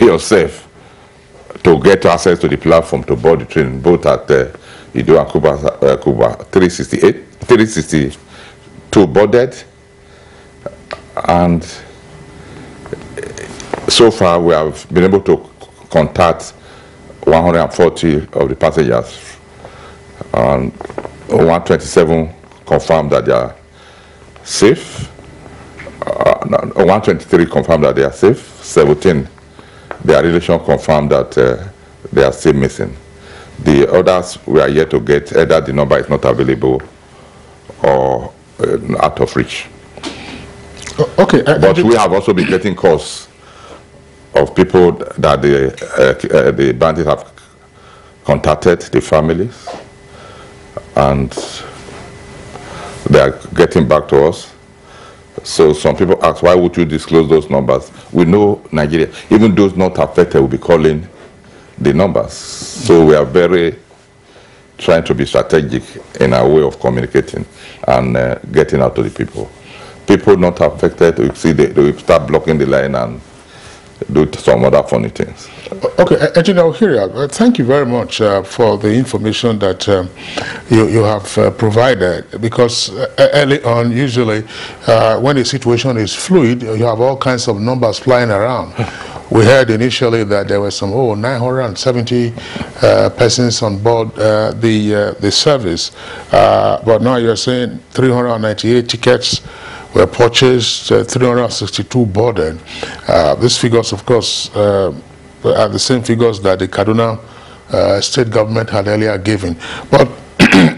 yourself to get access to the platform to board the train, both at uh, Ido and Cuba, uh, Cuba. three sixty-eight, three sixty-two boarded, and so far we have been able to contact one hundred forty of the passengers, and one hundred twenty-seven confirmed that they are safe, uh, one hundred twenty-three confirmed that they are safe, seventeen their relation confirmed that uh, they are still missing. The others we are yet to get, either the number is not available or uh, out of reach. Okay, I, but I we have also been getting calls of people that the, uh, uh, the bandits have contacted, the families, and they are getting back to us. So some people ask, why would you disclose those numbers? We know Nigeria, even those not affected will be calling the numbers. So we are very trying to be strategic in our way of communicating and uh, getting out to the people. People not affected, we see they, they will start blocking the line and do some other funny things. Okay, Engineer Ohiria, thank you very much uh, for the information that um, you, you have uh, provided, because early on, usually, uh, when the situation is fluid, you have all kinds of numbers flying around. We heard initially that there were some, oh, nine hundred seventy uh, persons on board uh, the, uh, the service, uh, but now you're saying three hundred ninety-eight tickets were purchased, uh, three hundred sixty-two boarded. Uh, these figures, of course, uh, are the same figures that the Kaduna uh, state government had earlier given. But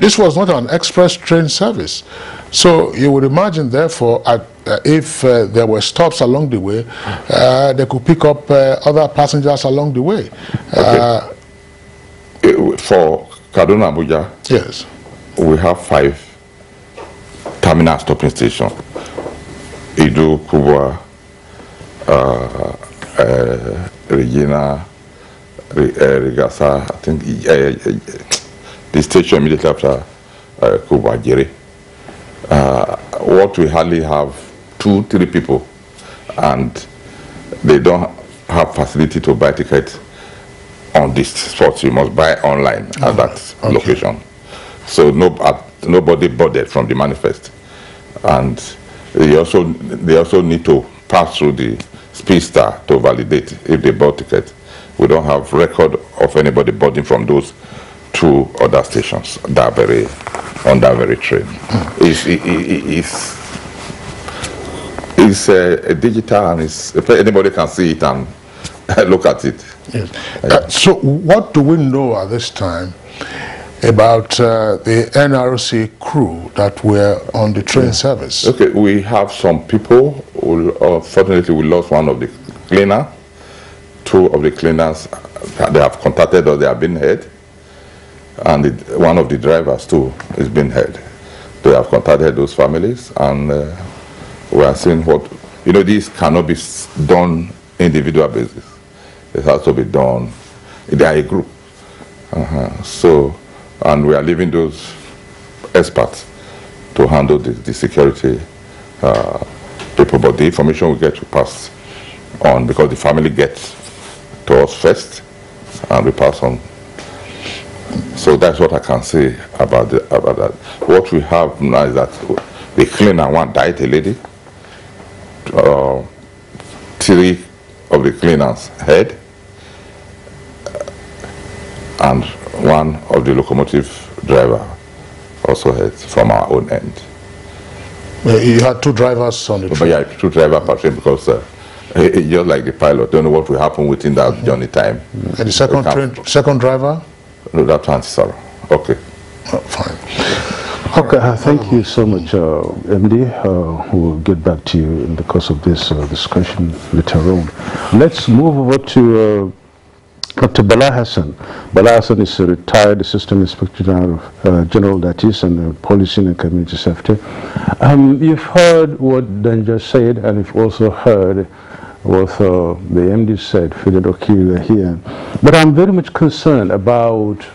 this was not an express train service. So you would imagine, therefore, at, uh, if uh, there were stops along the way, uh, they could pick up uh, other passengers along the way. Uh, okay. For Kaduna Abuja, yes, we have five terminal stopping stations. Ido, Kubwa, uh, uh, Regina, Re, uh, Regasa, I think uh, uh, the station immediately after uh, Kubwa, Jere. Uh, what we hardly have two, three people, and they don't have facility to buy tickets on this spot. You must buy online at oh, that okay. location. So no, uh, nobody boarded from the manifest, and they also they also need to pass through the speedster to validate if they bought ticket. We don't have record of anybody boarding from those two other stations that very on that very train. It's it, it, it's it's uh, digital, and it's anybody can see it and look at it. Yes. Uh, so what do we know at this time about uh, the N R C crew that were on the train yeah. service? Okay, we have some people. Who, uh, fortunately, we lost one of the cleaner. Two of the cleaners, they have contacted or they have been heard. And the, one of the drivers, too, is being heard. They have contacted those families, and uh, we are seeing what... You know, this cannot be done individual basis. It has to be done. They are a group. Uh-huh. So, and we are leaving those experts to handle the, the security uh, people. But the information we get, we pass on, because the family gets to us first, and we pass on. So that's what I can say about the, about that. What we have now is that the cleaner one died, a lady. Uh, three of the cleaners head, and one of the locomotive driver also head from our own end. You had two drivers on the train. But yeah, two driver per train, because uh, just like the pilot, don't know what will happen within that journey time. And the second train, second driver. No, that one, sorry. Okay. Oh, fine. Okay, uh, thank you so much, uh, M D. Uh, we'll get back to you in the course of this uh, discussion later on. Let's move over to uh, Doctor Bala Hassan. Bala Hassan is a retired Assistant Inspector General, uh, General that is, and uh, Policy and Community Safety. Um, you've heard what Danja said, and you've also heard what uh, the M D said, Fidel here. But I'm very much concerned about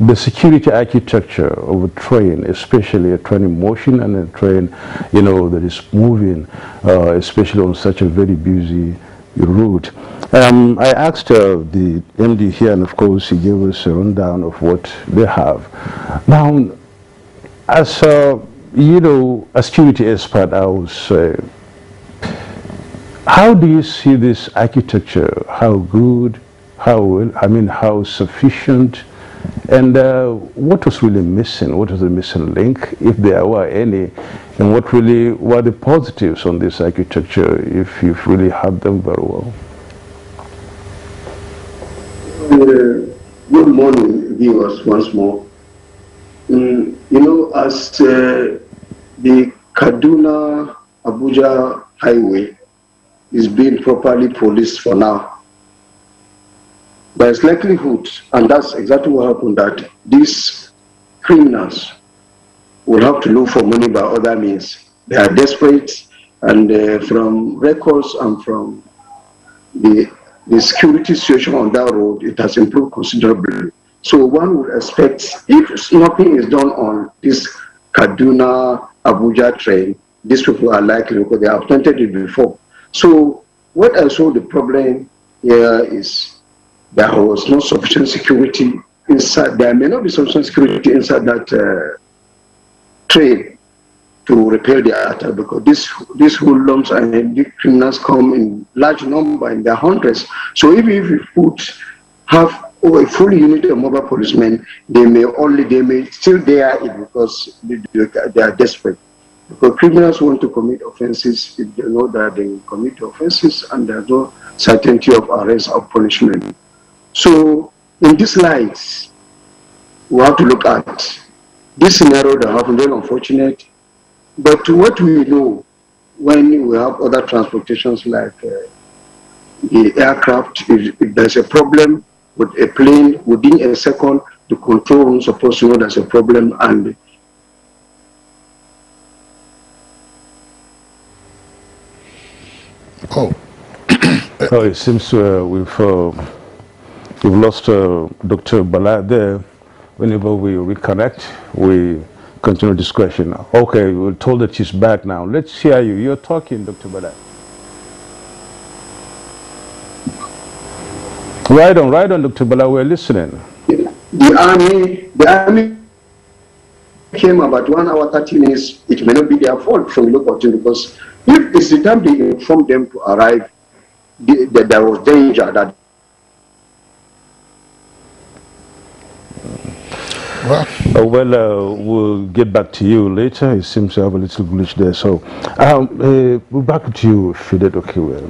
the security architecture of a train, especially a train in motion and a train, you know, that is moving, uh, especially on such a very busy route. Um, I asked uh, the M D here, and of course he gave us a rundown of what they have. Now, as uh, you know, a security expert, I would say, how do you see this architecture? How good? How well? I mean, how sufficient? And uh, what was really missing? What was the missing link, if there were any? And what really were the positives on this architecture, if you've really had them very well? Uh, good morning, viewers, once more. Mm, you know, as uh, the Kaduna-Abuja highway is being properly policed for now, there's likelihood, and that's exactly what happened, that these criminals will have to look for money by other means. They are desperate, and uh, from records and from the, the security situation on that road, it has improved considerably. So one would expect, if nothing is done on this Kaduna-Abuja train, these people are likely, because they have attempted it before. So what I saw the problem here is there was no sufficient security inside. There may not be sufficient security inside that uh, train to repair the attack, because these these hoodlums and the criminals come in large number, in their hundreds. So if you put half or a full unit of mobile policemen, they may only they may still dare it, because they, they are desperate. Because criminals want to commit offenses, if they know that they commit offenses, and there's no certainty of arrest or punishment. So, in these lines, we have to look at this scenario that happened, very unfortunate. But what we know, when we have other transportations like uh, the aircraft, if, if there's a problem with a plane, within a second, the control room is supposed to know there's a problem, and Oh. Oh, it seems uh, we've, uh, we've lost uh, Doctor Bala there. Whenever we reconnect, we continue discussion. Okay, we're told that she's back now. Let's hear you. You're talking, Doctor Bala. Right on, right on, Doctor Bala. We're listening. The, the army, the army came about one hour thirty minutes. It may not be their fault from the opportunity, because if it's the time they informed them to arrive, they, they, there was danger that. Well, uh, well uh, we'll get back to you later. It seems to have a little glitch there. So, um, uh, back to you, Fidel. Okay, well,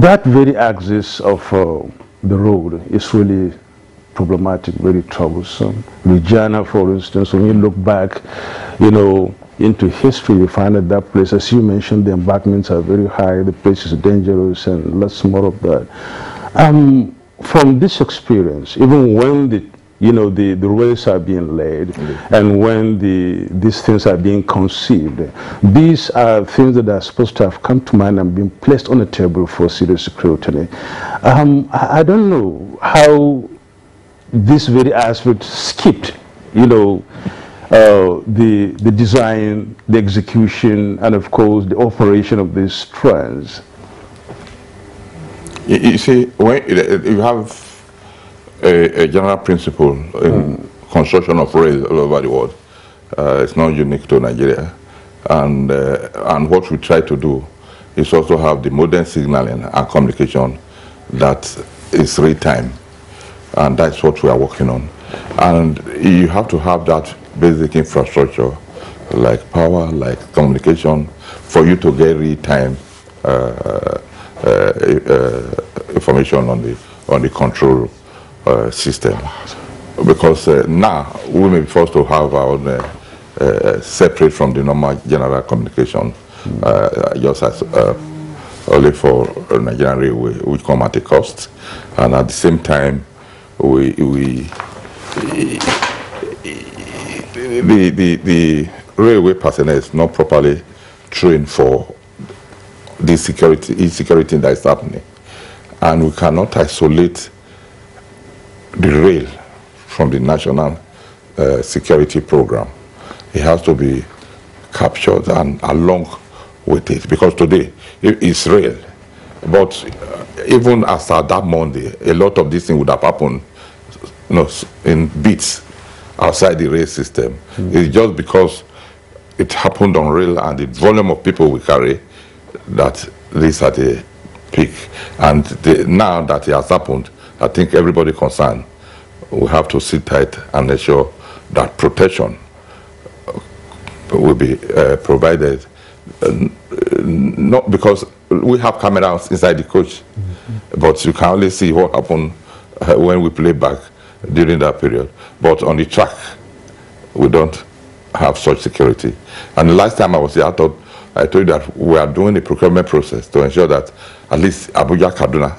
that very axis of uh, the road is really problematic, very troublesome. Regina, for instance, when you look back, you know, into history, you find that that place, as you mentioned, the embankments are very high, the place is dangerous, and lots more of that. Um, from this experience, even when the you know, the, the rails are being laid, mm-hmm. and when the, these things are being conceived, these are things that are supposed to have come to mind and been placed on the table for serious scrutiny. Um, I don't know how this very aspect skipped, you know, uh, the, the design, the execution, and of course the operation of these trials. You, you see, when you have A, a general principle in mm. construction of rails all over the world. Uh, it's not unique to Nigeria, and uh, and what we try to do is also have the modern signaling and communication that is real time, and that's what we are working on. And you have to have that basic infrastructure, like power, like communication, for you to get real time uh, uh, uh, information on the on the control Uh, system, because uh, now we may be forced to have our own, uh, uh, separate from the normal general communication, mm. uh, just as uh, only for Nigerian Railway, we come at a cost, and at the same time, we we the the, the railway personnel is not properly trained for the security insecurity that is happening, and we cannot isolate the rail from the national uh, security program. It has to be captured and along with it, because today it, it's rail. But even after that Monday, a lot of these things would have happened, you know, in bits outside the rail system. Mm-hmm. It's just because it happened on rail and the volume of people we carry that this at a peak. And the, now that it has happened, I think everybody concerned will have to sit tight and ensure that protection will be uh, provided. Uh, not because we have cameras inside the coach, mm-hmm. but you can only see what happened uh, when we play back during that period. But on the track, we don't have such security. And the last time I was here, I thought I told you that we are doing a procurement process to ensure that at least Abuja, Kaduna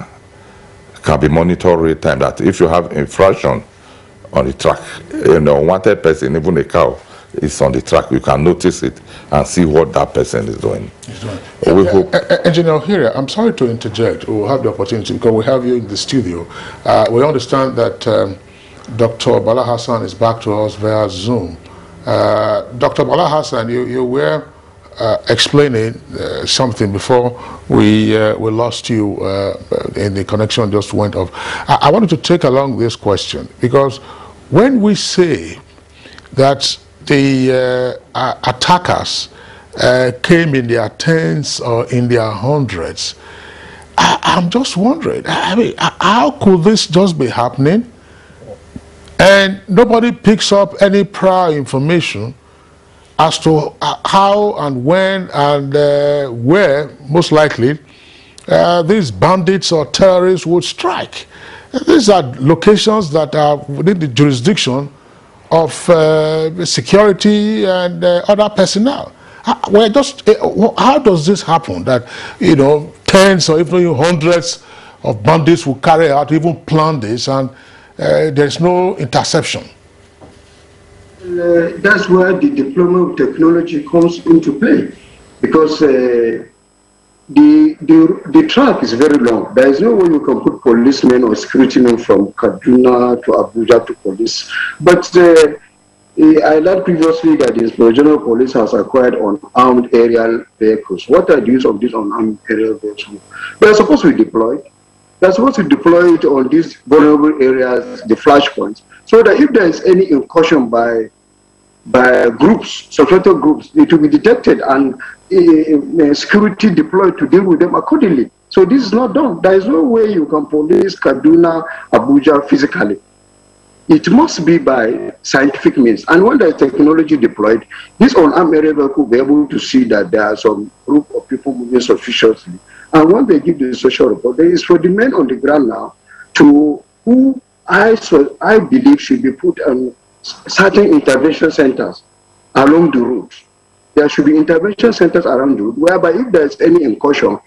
can be monitored real time, that if you have infraction on the track, you know, unwanted person, even a cow, is on the track, you can notice it and see what that person is doing. Right. We uh, hope uh, Engineer Ohiria, I'm sorry to interject. We'll have the opportunity because we have you in the studio. Uh, we understand that um, Doctor Bala Hassan is back to us via Zoom. Uh, Doctor Bala Hassan, you, you were Uh, explaining uh, something before we uh, we lost you uh, in the connection just went off. I, I wanted to take along this question, because when we say that the uh, uh, attackers uh, came in their tens or in their hundreds, I, I'm just wondering, I mean, how could this just be happening and nobody picks up any prior information as to how and when and uh, where, most likely, uh, these bandits or terrorists would strike? These are locations that are within the jurisdiction of uh, security and uh, other personnel. We're just, how does this happen that, you know, tens or even hundreds of bandits will carry out, even plan this, and uh, there's no interception? Uh, that's where the deployment of technology comes into play, because uh, the, the the track is very long. There is no way you can put policemen or security men from Kaduna to Abuja to police. But uh, I learned previously that the Inspector General Police has acquired unarmed aerial vehicles. What are the use of these unarmed aerial vehicles? They are supposed to be deployed. They are supposed to deploy it on these vulnerable areas, the flashpoints, so that if there is any incursion by by groups, subtractor groups, it will be detected and uh, security deployed to deal with them accordingly. So this is not done. There is no way you can police Kaduna, Abuja physically. It must be by scientific means. And when there is technology deployed, this unarmed area will be able to see that there are some group of people moving suspiciously. And when they give the social report, there is for the men on the ground now to who I, so I believe should be put on certain intervention centers along the route. There should be intervention centers around the route, whereby if there is any incursion,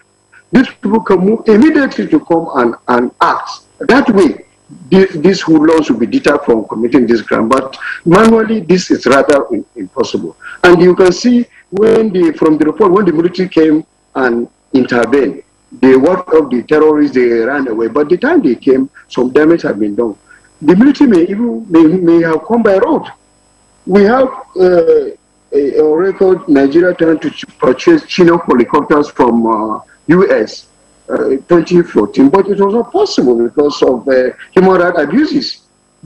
these people can move immediately to come and, and act. That way, these hoodlums will be deterred from committing this crime. But manually, this is rather impossible. And you can see when the, from the report, when the military came and intervened, they worked off the terrorists, they ran away. But the time they came, some damage had been done. The military may even may, may have come by road. We have uh, a, a record Nigeria trying to ch purchase Chinook helicopters from uh, U S Uh, twenty fourteen, but it was not possible because of uh, human rights abuses.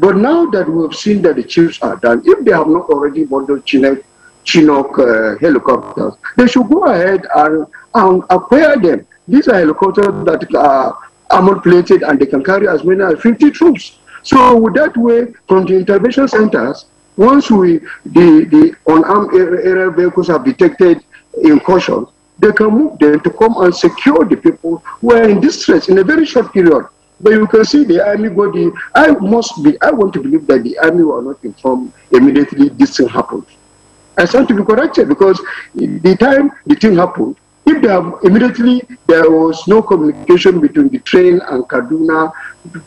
But now that we have seen that the chiefs are done, if they have not already bought Chinook, Chinook uh, helicopters, they should go ahead and, and acquire them. These are helicopters that are armor-plated and they can carry as many as fifty troops. So with that way, from the intervention centers, once we the, the unarmed aerial vehicles have detected incursions, they can move them to come and secure the people who are in distress in a very short period. But you can see the army got the, I must be, I want to believe that the army were not informed immediately this thing happened. I stand to be corrected because the time the thing happened, if they have immediately, there was no communication between the train and Kaduna. The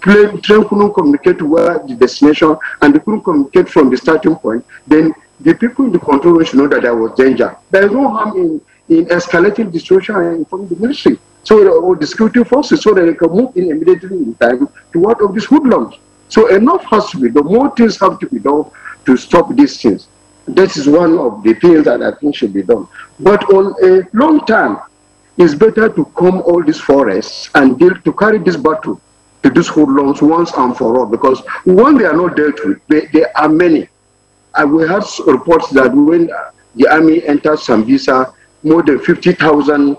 train couldn't communicate to where the destination and they couldn't communicate from the starting point, then the people in the control room should know that there was danger. There is no harm in in escalating the situation and informing the military, so or the security forces, so that they can move in immediately in time to ward off these hoodlums. So enough has to be done. More things have to be done to stop these things. That is one of the things that I think should be done. But on a long term, it's better to comb all these forests and deal to carry this battle to these hoodlums once and for all. Because when they are not dealt with, they, they are many. And we have reports that when the army entered Sambisa, more than fifty thousand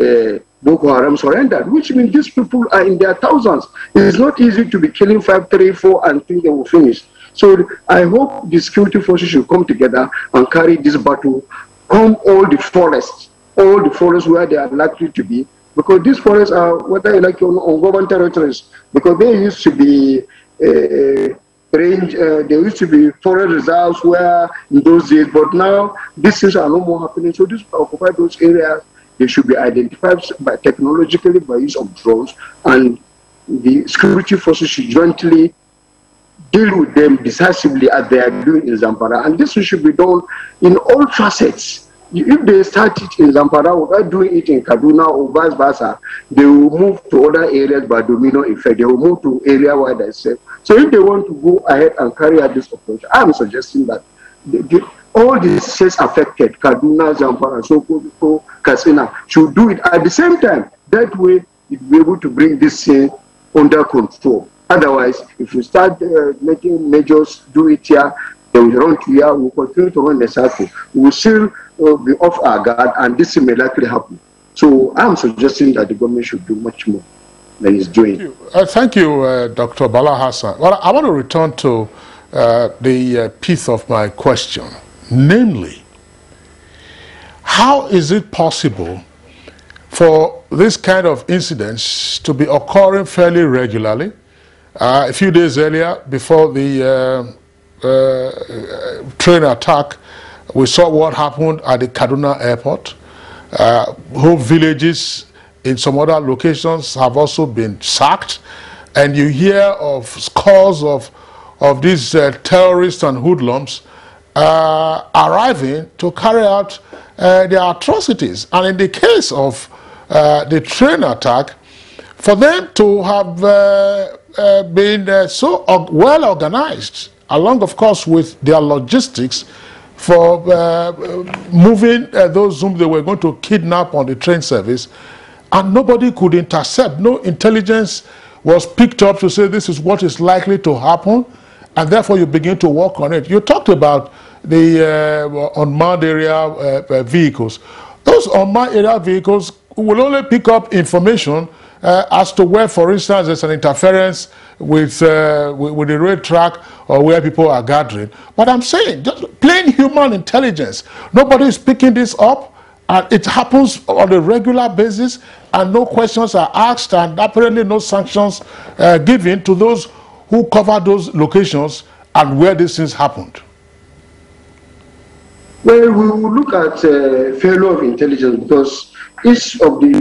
uh, Boko Haram surrendered, which means these people are in their thousands. It's not easy to be killing five, three, four, and think they will finish. So I hope the security forces should come together and carry this battle, comb all the forests, all the forests where they are likely to be, because these forests are, whether you like, on, on government territories, because they used to be uh, range, uh, there used to be forest reserves where in those days, but now these things are no more happening. So these occupy those areas, they should be identified by technologically by use of drones, and the security forces should jointly deal with them decisively as they are doing in Zamfara. And this should be done in all facets. If they start it in Zamfara without doing it in Kaduna or vice versa, they will move to other areas by domino effect. They will move to area where they say. So if they want to go ahead and carry out this approach, I'm suggesting that the, the, all the states affected, Kaduna, Zamfara, Sokoto, Katsina, should do it at the same time. That way, it will be able to bring this thing under control. Otherwise, if you start uh, making measures, do it here, they will run to here, we will continue to run the circle. We will still uh, be off our guard, and this may likely happen. So I'm suggesting that the government should do much more than it's doing. Thank you, uh, thank you uh, Doctor Bala Hassan. Well, I want to return to uh, the uh, piece of my question, namely, how is it possible for this kind of incidents to be occurring fairly regularly? Uh, a few days earlier, before the uh, Uh, train attack, we saw what happened at the Kaduna airport. Uh, whole villages in some other locations have also been sacked, and you hear of scores of of these uh, terrorists and hoodlums uh, arriving to carry out uh, their atrocities. And in the case of uh, the train attack, for them to have uh, uh, been uh, so well organized, along, of course, with their logistics for uh, moving uh, those whom they were going to kidnap on the train service, and nobody could intercept. No intelligence was picked up to say this is what is likely to happen, and therefore you begin to work on it. You talked about the uh, unmanned area uh, vehicles. Those unmanned area vehicles will only pick up information Uh, as to where, for instance, there's an interference with, uh, with, with the rail track or where people are gathering. But I'm saying, just plain human intelligence. Nobody's picking this up, and it happens on a regular basis, and no questions are asked, and apparently no sanctions uh, given to those who cover those locations and where these things happened. Well, we will look at uh, failure of intelligence, because each of the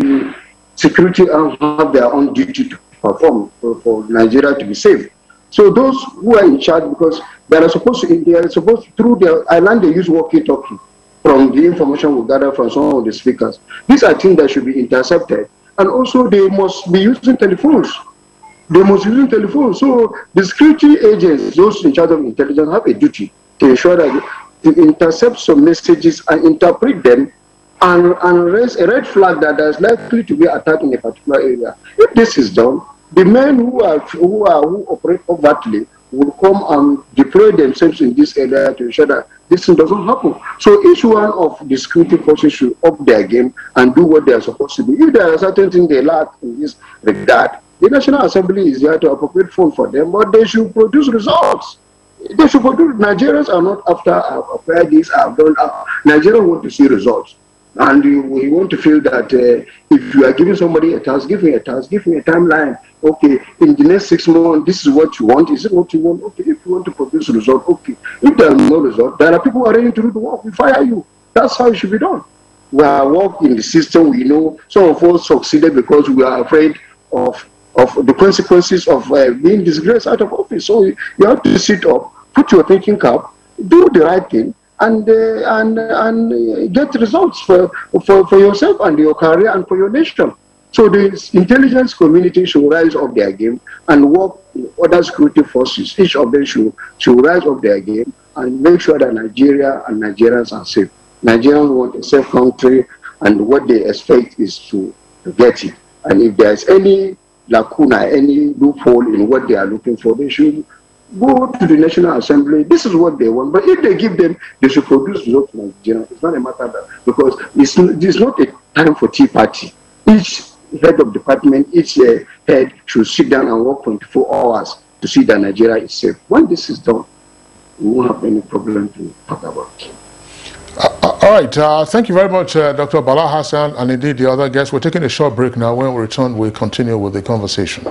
security and have their own duty to perform for, for Nigeria to be safe. So those who are in charge, because they are supposed to, they are supposed to, through their island, they use walkie-talkie from the information we gather from some of the speakers. These are things that should be intercepted. And also they must be using telephones. They must be using telephones. So the security agents, those in charge of intelligence, have a duty to ensure that they intercept some messages and interpret them and, and raise a red flag that there's likely to be attack in a particular area. If this is done, the men who are who are who operate overtly will come and deploy themselves in this area to ensure that this thing doesn't happen. So each one of the security forces should up their game and do what they are supposed to do. If there are certain things they lack in this regard, the National Assembly is there to appropriate funds for them, but they should produce results. They should produce. Nigerians are not after I've applied this, I've done that. Nigerians want to see results. And you, we want to feel that uh, if you are giving somebody a task, give me a task, give me a timeline. Okay, in the next six months, this is what you want. Is it what you want? Okay, if you want to produce a result, okay. If there is no result, there are people who are ready to do the work. We fire you. That's how it should be done. We are working in the system. We know some of us succeeded because we are afraid of, of the consequences of uh, being disgraced out of office. So you, you have to sit up, put your thinking cap, do the right thing, and uh, and and get results for, for for yourself and your career and for your nation. So the intelligence community should rise up their game and work with other security forces. Each of them should should rise up their game and make sure that Nigeria and Nigerians are safe. Nigerians want a safe country, and what they expect is to, to get it. And if there is any lacuna, any loophole in what they are looking for, they should go to the National Assembly. This is what they want. But if they give them, they should produce results for Nigeria. It's not a matter that, because it's, it's not a time for tea party. Each head of department, each uh, head should sit down and work twenty-four hours to see that Nigeria is safe. When this is done, we won't have any problem to talk about. Uh, uh, all right. Uh, thank you very much, uh, Doctor Bala Hassan, and indeed the other guests. We're taking a short break now. When we return, we'll continue with the conversation.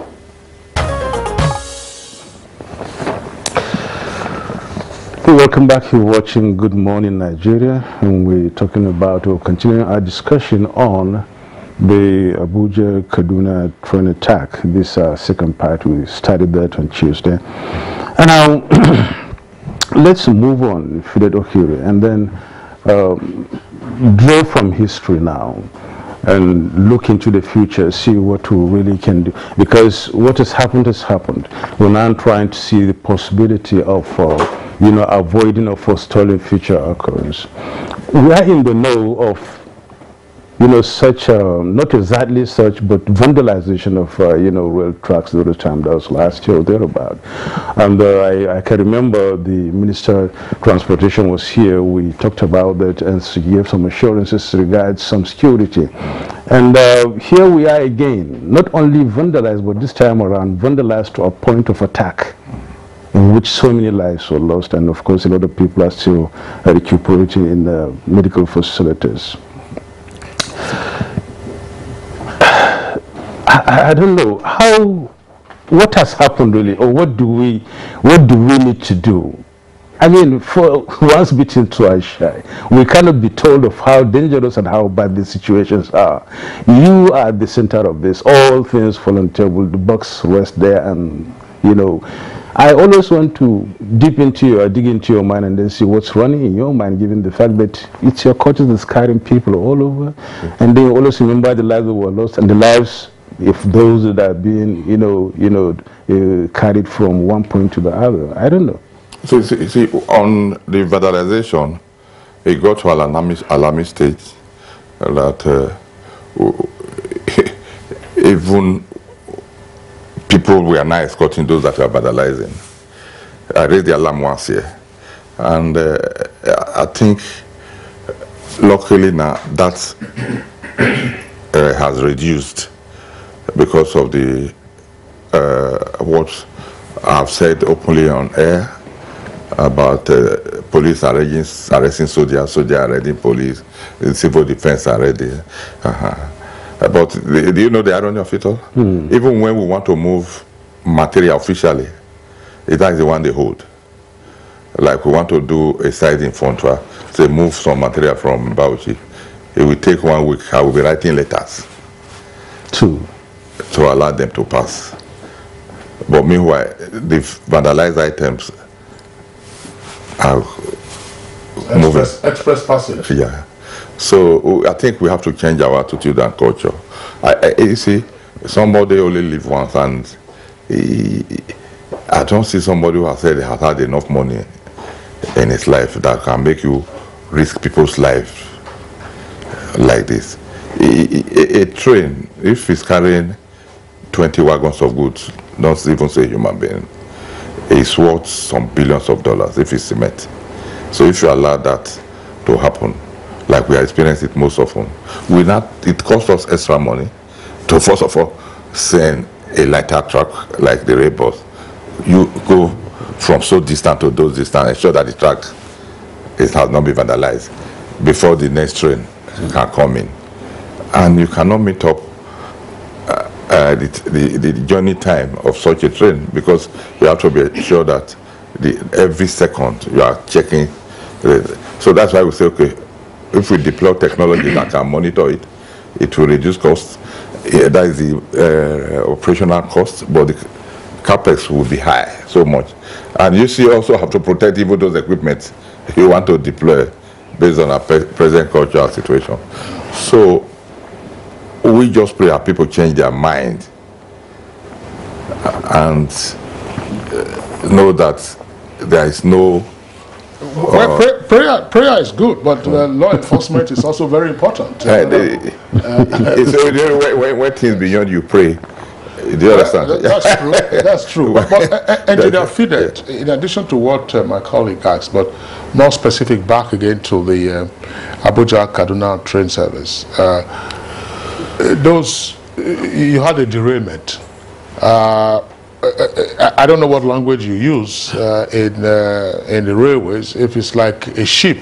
Welcome back. You're watching Good Morning Nigeria, and we're talking about, we're continuing our discussion on the Abuja Kaduna train attack. This uh, second part, we started that on Tuesday. And now, let's move on, Fide Okiri, and then um, draw from history now and look into the future, see what we really can do, because what has happened has happened. We're now trying to see the possibility of uh, you know, avoiding or forestalling future occurrence. We are in the know of, you know, such, uh, not exactly such, but vandalization of, uh, you know, rail tracks the other time. That was last year or thereabout. And uh, I, I can remember the Minister of Transportation was here. We talked about that, and she gave some assurances regards some security. And uh, here we are again, not only vandalized, but this time around vandalized to a point of attack, in which so many lives were lost, and of course a lot of people are still uh, recuperating in the uh, medical facilities. I, I don't know how, what has happened really, or what do we, what do we need to do? I mean, for once bitten, twice shy. We cannot be told of how dangerous and how bad these situations are. You are at the center of this. All things fall on the table. The box rests there, and you know. I always want to dip into your, dig into your mind and then see what's running in your mind, given the fact that it's your culture that's carrying people all over. Mm-hmm. And they always remember the lives that were lost and the lives, if those that are being, you know, you know, uh, carried from one point to the other. I don't know. So, you see, you see on the vandalization, it got to an alarmist, alarmist stage that uh, even people were now escorting those that were vandalizing. I raised the alarm once here, and uh, I think luckily now that uh, has reduced because of the uh, what I've said openly on air about uh, police arresting, arresting soldiers, soldiers arresting police, civil defense arresting. Uh-huh. But the, do you know the irony of it all? Mm. Even when we want to move material officially, it is the one they hold. Like we want to do a site in Fontua, say move some material from Bauchi. It will take one week. I will be writing letters to, to allow them to pass. But But meanwhile, the vandalized items are express, moving. Express passage. Yeah. So I think we have to change our attitude and culture. I, I, you see, somebody only live once, and he, I don't see somebody who has said he has had enough money in his life that can make you risk people's life like this. A, a, a train, if it's carrying twenty wagons of goods, not even say human being, is worth some billions of dollars if it's cement. So if you allow that to happen, like we are experiencing it most often, we not, it costs us extra money to first of all send a lighter truck like the rail bus. You go from so distant to those distant, ensure that the track is, has not been vandalized before the next train mm-hmm. can come in. And you cannot meet up uh, uh, the, the, the journey time of such a train, because you have to be sure that the, every second you are checking. So that's why we say, okay, if we deploy technology that can monitor it, it will reduce costs. Yeah, that is the uh, operational cost, but the capex will be high, so much. And you see, also have to protect even those equipment you want to deploy based on our present cultural situation. So we just pray that people change their mind and know that there is no. Well, uh, prayer, prayer is good, but uh, law enforcement is also very important. Uh, they, uh, it's, when, when things beyond you pray, do you understand? Uh, that's true. That's true. But, uh, and in, affidavit, in addition to what uh, my colleague asked, but more specific back again to the uh, Abuja-Kaduna train service, uh, those you had a derailment. Uh, I don't know what language you use uh, in uh, in the railways. If it's like a ship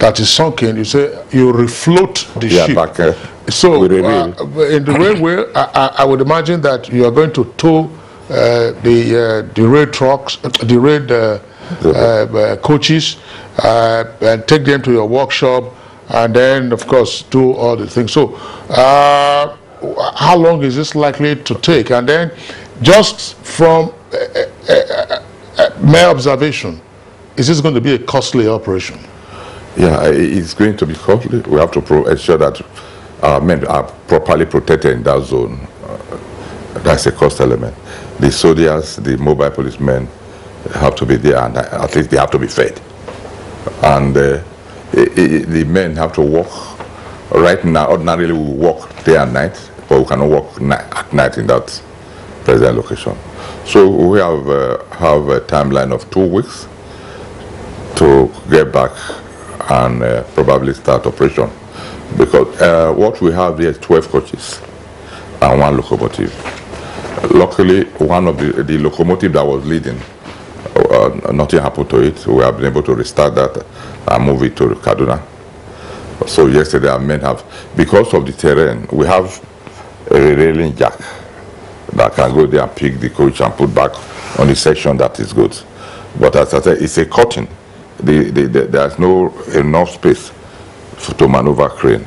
that is sunken, you say you refloat the yeah, ship. Back, uh, so uh, in the railway, I, I would imagine that you are going to tow uh, the uh, the rail trucks, the rail uh, uh, uh, coaches, uh, and take them to your workshop, and then of course do all the things. So, uh, how long is this likely to take? And then. Just from uh, uh, uh, uh, my observation, is this going to be a costly operation? Yeah, it's going to be costly. We have to pro ensure that our men are properly protected in that zone. Uh, that's a cost element. The soldiers, the mobile policemen have to be there, and at least they have to be fed. And uh, it, it, the men have to walk. Right now, ordinarily we walk day and night, but we cannot walk ni at night in that present location. So we have uh, have a timeline of two weeks to get back and uh, probably start operation, because uh, what we have here is twelve coaches and one locomotive. Luckily, one of the, the locomotive that was leading, uh, nothing happened to it. We have been able to restart that and move it to Kaduna. So yesterday our men have, because of the terrain, we have a railing jack that can go there and pick the coach and put back on the section that is good. But as I said, it's a curtain. The, the, the, there's no enough space for, to maneuver crane.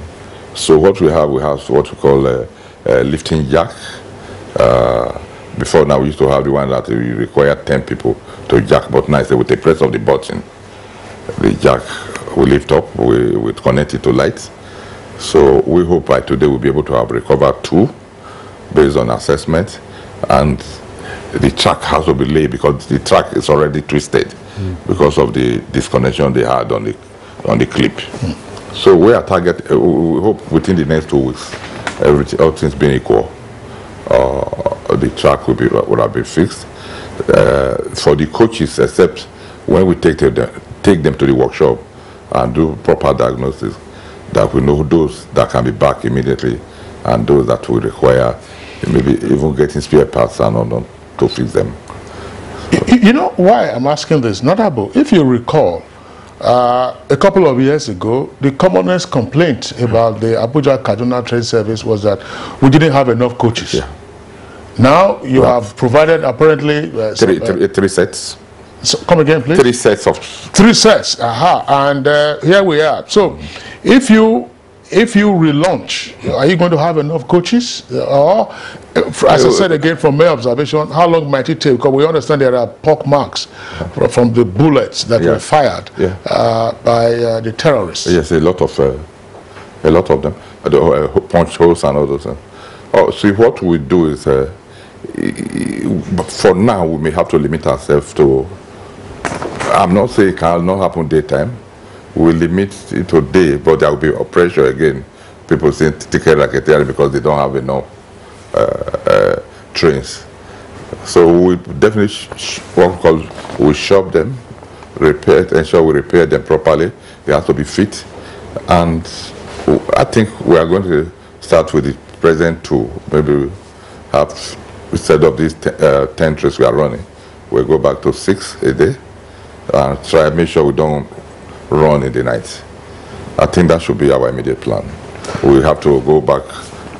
So what we have, we have what we call a, a lifting jack. Uh, before now, we used to have the one that we required ten people to jack, but now with the press of the button, the jack will lift up, we will connect it to lights. So we hope by today we'll be able to have recovered two, based on assessment, and the track has to be laid because the track is already twisted mm. because of the disconnection they had on the on the clip. Mm. So we are target. Uh, we hope within the next two weeks, everything, all things being equal, uh, the track will be will have been fixed uh, for the coaches. Except when we take them take them to the workshop and do proper diagnosis, that we know those that can be back immediately and those that will require. Maybe even getting spare parts and all that to fix them. You, you know why I'm asking this? Notable, if you recall, uh, a couple of years ago, the commonest complaint about the Abuja-Kaduna train service was that we didn't have enough coaches. Yeah. Now you well, have provided apparently uh, three, some, uh, three, three sets. So come again, please. Three sets of three sets. Aha, and uh, here we are. So, if you if you relaunch, are you going to have enough coaches? Or, as I said again from my observation, how long might it take? Because we understand there are pock marks from the bullets that yeah. were fired yeah. uh, by uh, the terrorists. Yes, a lot of, uh, a lot of them. The uh, punch holes and all those things. Oh, see, what we do is, uh, for now, we may have to limit ourselves to. I'm not saying it cannot happen daytime. We limit it today, but there will be a pressure again. People saying ticket racketeering because they don't have enough uh, uh, trains. So we definitely sh what we call we shop them, repair, ensure we repair them properly. They have to be fit, and. I think we are going to start with the present two. Maybe have instead of these ten, uh, ten trains we are running, we'll go back to six a day and try and make sure we don't run in the night. I think that should be our immediate plan. We have to go back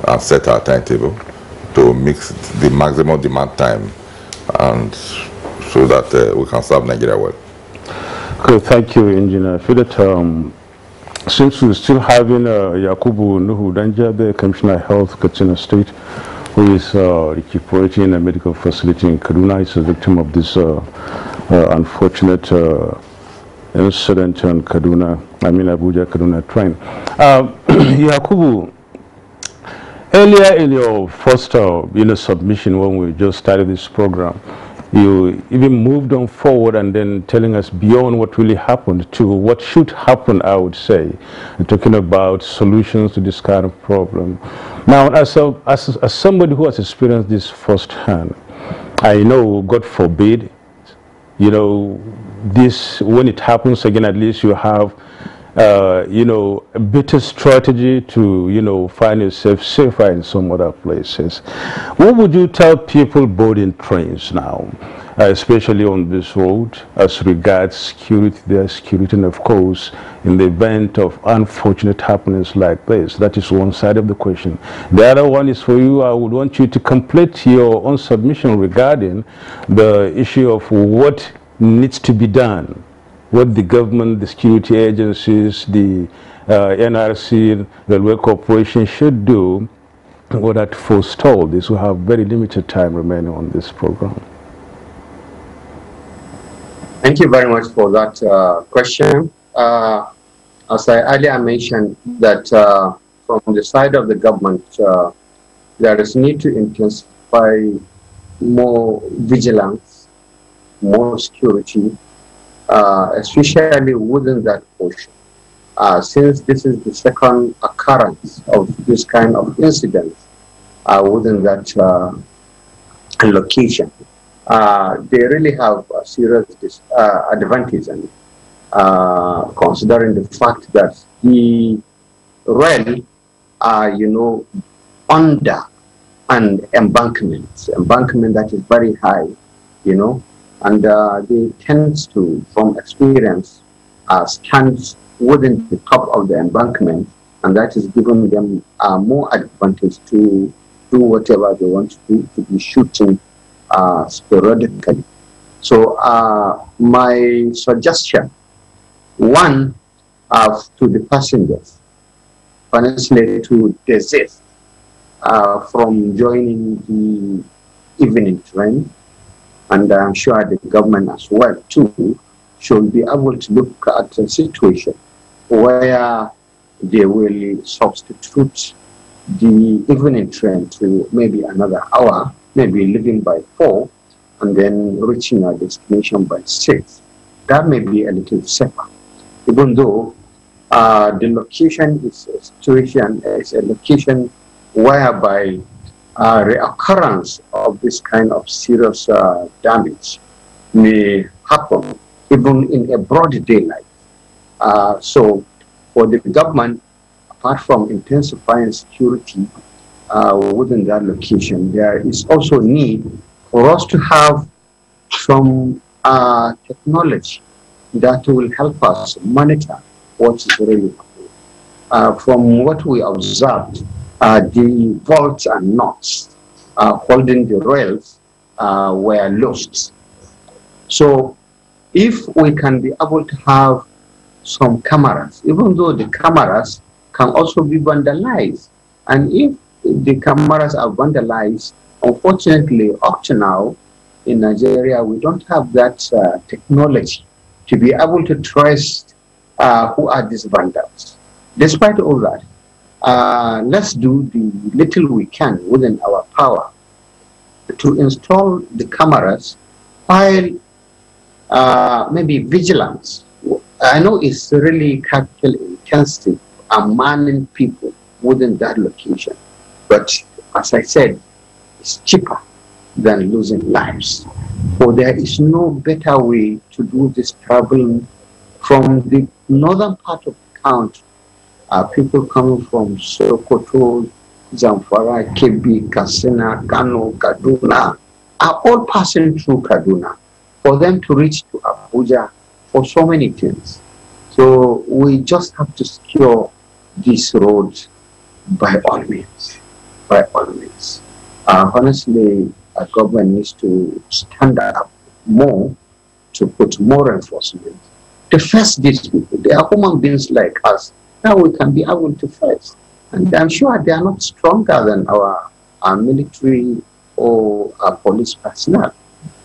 and set our timetable to mix the maximum demand time, and so that uh, we can serve Nigeria well. Okay, thank you, Engineer. For that, um since we're still having uh, Yakubu Nuhu Danja, the Commissioner of Health, Katsina State, who is uh, recuperating in a medical facility in Kaduna, is a victim of this uh, uh, unfortunate uh, incident on Kaduna, I mean Abuja Kaduna train. Uh, Yakubu, earlier in your first uh, you know, submission when we just started this program, you even moved on forward and then telling us beyond what really happened to what should happen, I would say, and talking about solutions to this kind of problem. Now, as, a, as, as somebody who has experienced this firsthand, I know, God forbid, you know, this, when it happens again, at least you have, uh, you know, a better strategy to, you know, find yourself safer in some other places. What would you tell people boarding trains now, uh, especially on this road, as regards security, their security, and of course, in the event of unfortunate happenings like this? That is one side of the question. The other one is for you. I would want you to complete your own submission regarding the issue of what needs to be done, what the government, the security agencies, the uh, N R C, the Railway Corporation should do in order to forestall this. We have very limited time remaining on this program. Thank you very much for that uh, question. Uh, as I earlier mentioned, that uh, from the side of the government, uh, there is need to intensify more vigilance, more security, Uh, especially within that portion, uh, since this is the second occurrence of this kind of incident uh, within that uh, location. Uh, they really have a serious uh, advantage, and uh, considering the fact that the rail are, you know, under an embankment, embankment that is very high, you know, and uh, they tend to, from experience, uh, stand within the top of the embankment, and that is giving them uh, more advantage to do whatever they want to do, to be shooting uh, sporadically. So uh, my suggestion, one, uh, to the passengers, honestly, to desist uh, from joining the evening train. And I'm sure the government as well, too, should be able to look at a situation where they will substitute the evening train to maybe another hour, maybe leaving by four, and then reaching our destination by six. That may be a little safer, even though uh, the location is a situation, is a location whereby Uh, reoccurrence of this kind of serious uh, damage may happen even in a broad daylight. Uh, so for the government, apart from intensifying security uh, within that location, there is also need for us to have some uh, technology that will help us monitor what is really happening. Uh, from what we observed, Uh, the bolts and knots uh, holding the rails uh, were lost. So if we can be able to have some cameras, even though the cameras can also be vandalized. And if the cameras are vandalized, unfortunately, up to now, in Nigeria, we don't have that uh, technology to be able to trace uh, who are these vandals. Despite all that, uh, let's do the little we can within our power to install the cameras while uh, maybe vigilance. I know it's really capital intensive and manning people within that location, but as I said, it's cheaper than losing lives. For there is no better way to do this traveling from the northern part of the country. Uh, people coming from Sokoto, Zamfara, Kebbi, Katsina, Kano, Kaduna are all passing through Kaduna for them to reach to Abuja for so many things. So we just have to secure these roads by all means, by all means. Uh, honestly, our government needs to stand up more to put more enforcement to face these people. They are human beings like us. Now we can be able to face. And I'm sure they are not stronger than our, our military or our police personnel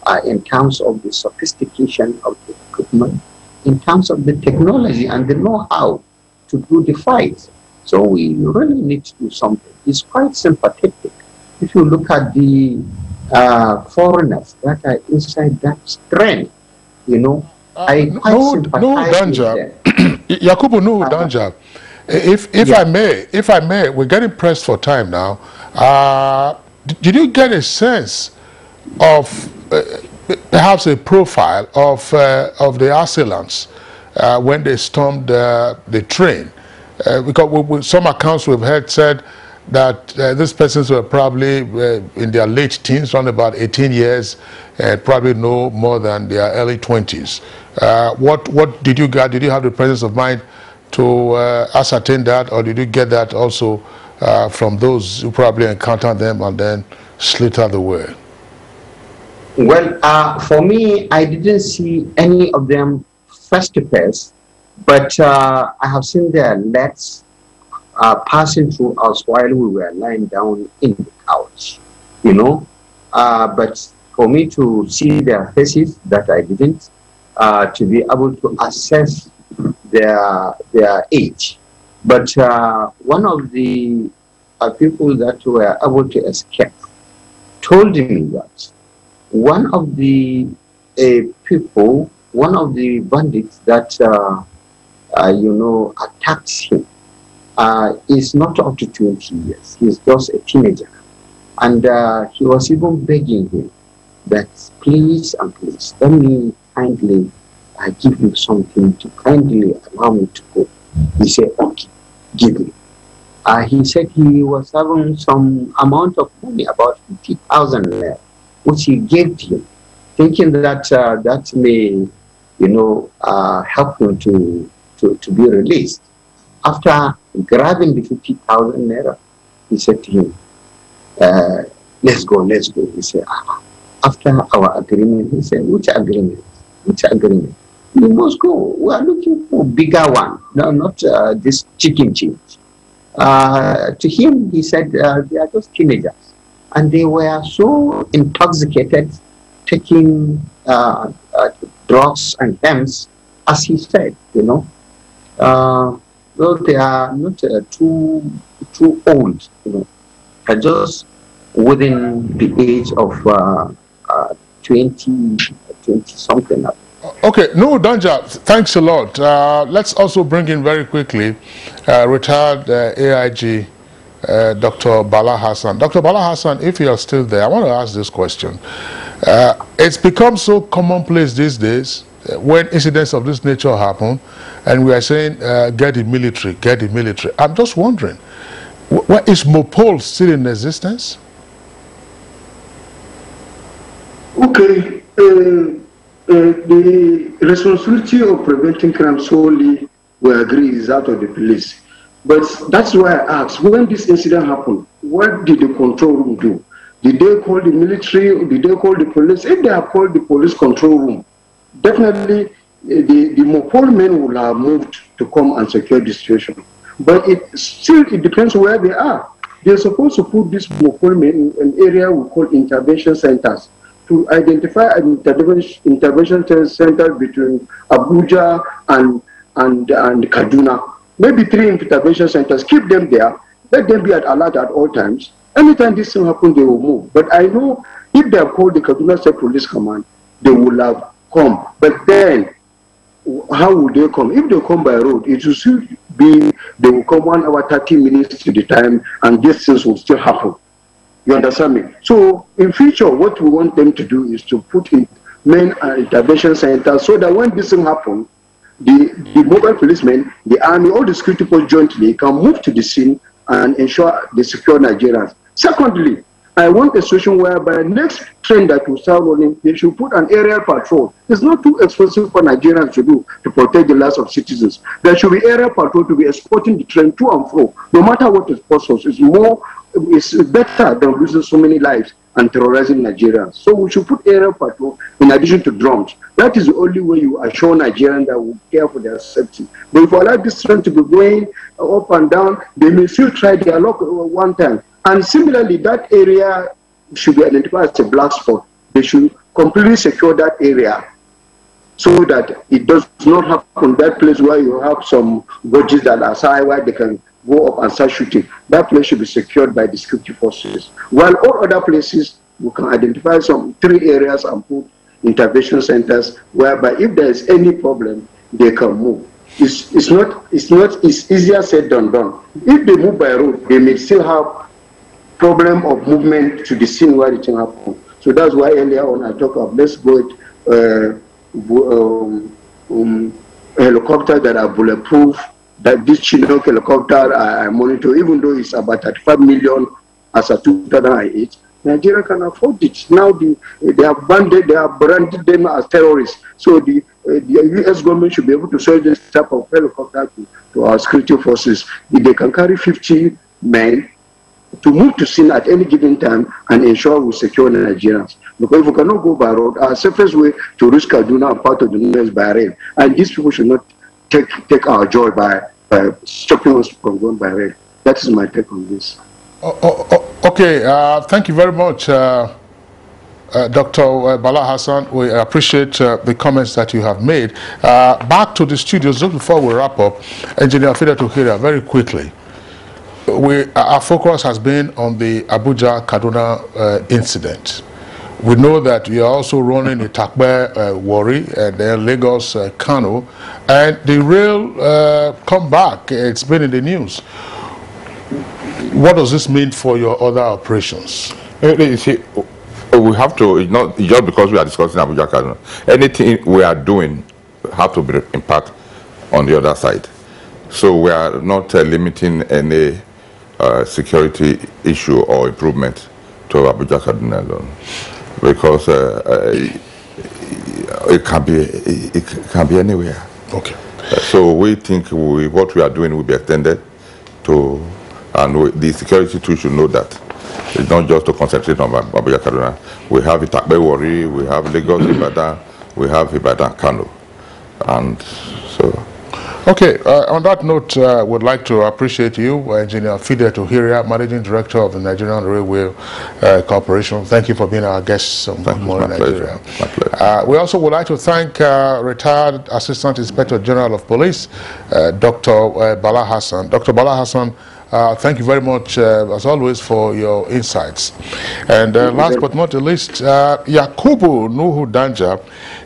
uh, in terms of the sophistication of the equipment, in terms of the technology and the know-how to do the fight. So we really need to do something. It's quite sympathetic. If you look at the uh, foreigners that are inside that strength, you know, uh, I quite no, sympathize no with Yakubu Nuhu Danja. If, if yeah. I may, if I may, we're getting pressed for time now. Uh, did you get a sense of uh, perhaps a profile of, uh, of the assailants uh, when they stormed uh, the train? Uh, because we, we, some accounts we've heard said that uh, these persons were probably uh, in their late teens, around about eighteen years, and probably no more than their early twenties. Uh, what, what did you get? Did you have the presence of mind to uh, ascertain that, or did you get that also uh, from those who probably encountered them and then slid out the way? Well, uh, for me, I didn't see any of them face to face, but uh, I have seen their legs uh, passing through us while we were lying down in the couch, you know. Uh, but for me to see their faces, that I didn't, uh, to be able to assess their their age. But uh, one of the uh, people that were able to escape told me that one of the uh, people, one of the bandits that uh, uh, you know attacks him uh, is not up to twenty years. He's just a teenager, and uh, he was even begging him that please and please let me kindly I give you something to kindly allow me to go. He said, okay, give me. Uh, he said he was having some amount of money, about fifty thousand naira, which he gave to him, thinking that uh, that may, you know, uh, help him to, to, to be released. After grabbing the fifty thousand naira, he said to him, uh, let's go, let's go. He said, ah, after our agreement, he said, which agreement? Which agreement? You must go. We are looking for a bigger one, no, not uh, this chicken change. Uh, to him, he said, uh, they are just teenagers. And they were so intoxicated, taking uh, uh, drugs and hams, as he said, you know. Uh, well, they are not uh, too, too old, you know. They are just within the age of uh, uh, twenty, twenty-something up. Okay, no, Danja, thanks a lot. Uh, let's also bring in very quickly uh, retired uh, A I G, uh, Doctor Bala Hassan. Doctor Bala Hassan, if you are still there, I want to ask this question. Uh, it's become so commonplace these days uh, when incidents of this nature happen, and we are saying, uh, get the military, get the military. I'm just wondering, wh is Mopol still in existence? Okay. Uh... Uh, the responsibility of preventing crime solely, we agree, is out of the police. But that's why I asked, when this incident happened, what did the control room do? Did they call the military? Or did they call the police? If they have called the police control room, definitely uh, the, the Mopol men will have moved to come and secure the situation. But it still it depends where they are. They're supposed to put this Mopol in an area we call intervention centers, to identify an intervention, intervention center between Abuja and, and, and Kaduna. Maybe three intervention centers, keep them there, let them be at alert at all times. Anytime this thing happens, they will move. But I know if they have called the Kaduna State Police Command, they will have come. But then, how will they come? If they come by road, it will still be, they will come one hour, thirty minutes to the time, and these things will still happen. You understand me? So, in future, what we want them to do is to put in men and intervention centers so that when this thing happens, the, the mobile policemen, the army, all the security forces jointly can move to the scene and ensure the secure Nigerians. Secondly, I want a situation whereby the next train that will start running, they should put an aerial patrol. It's not too expensive for Nigerians to do to protect the lives of citizens. There should be aerial patrol to be escorting the train to and fro, no matter what it costs us. It's more, it's better than losing so many lives and terrorizing Nigerians. So we should put aerial patrol in addition to drones. That is the only way you assure Nigerians that will care for their safety. But if we allow this train to be going up and down, they may still try their luck one time. And similarly, that area should be identified as a black spot. They should completely secure that area so that it does not happen. That place where you have some bridges that are high, where they can go up and start shooting, that place should be secured by the security forces. While all other places, we can identify some three areas and put intervention centers whereby if there is any problem, they can move. It's, it's not, it's not, it's easier said than done. If they move by road, they may still have problem of movement to the scene where it can happen. So that's why earlier on I talked of let's go with uh, um, um, helicopters that are bulletproof, that this Chinook helicopter I, I monitor, even though it's about thirty-five million as of two thousand eight, Nigeria can afford it. Now the, they have banded, they have branded them as terrorists. So the, uh, the U S government should be able to sell this type of helicopter to, to our security forces. If they can carry fifty men, to move to scene at any given time and ensure we secure Nigerians. Because if we cannot go by road, our safest way to reach Kaduna and part of the north is by rail. And these people should not take take our joy by, by stopping us from going by rail. That is my take on this. Oh, oh, oh, okay, uh, thank you very much, uh, uh, Doctor Bala Hassan. We appreciate uh, the comments that you have made. Uh, back to the studios, just before we wrap up, Engineer Fida Tukira, very quickly. We, our focus has been on the Abuja-Kaduna uh, incident. We know that you are also running a Takbe uh, Warri and then Lagos uh, Kano, and the rail uh, comeback, it's been in the news. What does this mean for your other operations? You see, we have to, it's not just because we are discussing Abuja-Kaduna, anything we are doing have to be impact on the other side. So we are not uh, limiting any Uh, security issue or improvement to Abuja Kaduna alone, because uh, uh, it can be it, it can be anywhere. Okay. Uh, so we think we, what we are doing will be extended to, and we, the security too should know that it's not just to concentrate on Abuja Kaduna. We have Itakbe Warri, we have Lagos Ibadan, we have Ibadan Kano, and so. Okay, uh, on that note, I uh, would like to appreciate you, uh, Engineer Fida Tuhiria, Managing Director of the Nigerian Railway uh, Corporation. Thank you for being our guest on Good Morning Nigeria. My pleasure. Uh, we also would like to thank uh, retired Assistant Inspector General of Police, uh, Doctor Uh, Bala Hassan. Doctor Bala Hassan, uh, thank you very much, uh, as always, for your insights. And uh, last but not the least, uh, Yakubu Nuhu Danja,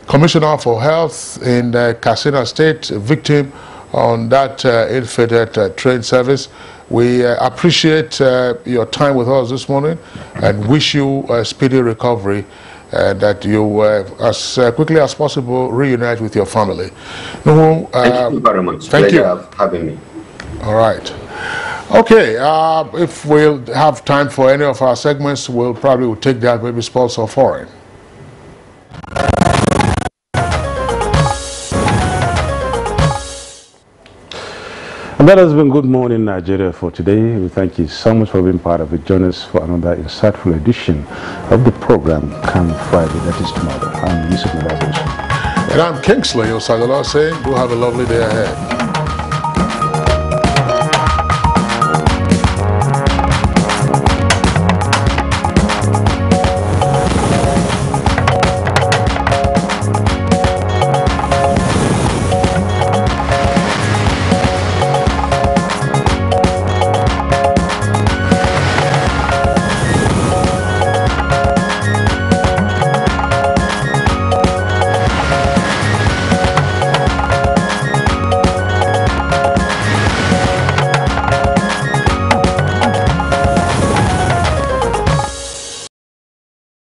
Commissioner for Health in uh, Katsina State, victim on that uh, ill-fated uh, train service. We uh, appreciate uh, your time with us this morning and wish you a speedy recovery, and that you, uh, as uh, quickly as possible, reunite with your family. Nuhu, uh, thank you very much. Thank Pleasure you for having me. All right. Okay, uh, if we'll have time for any of our segments, we'll probably we'll take that, maybe sports or foreign. And that has been Good Morning Nigeria for today. We thank you so much for being part of it. Join us for another insightful edition of the program come Friday, that is tomorrow. I'm Yusuf Nadabo Usman. And I'm Kingsley Osadolor saying, go have a lovely day ahead.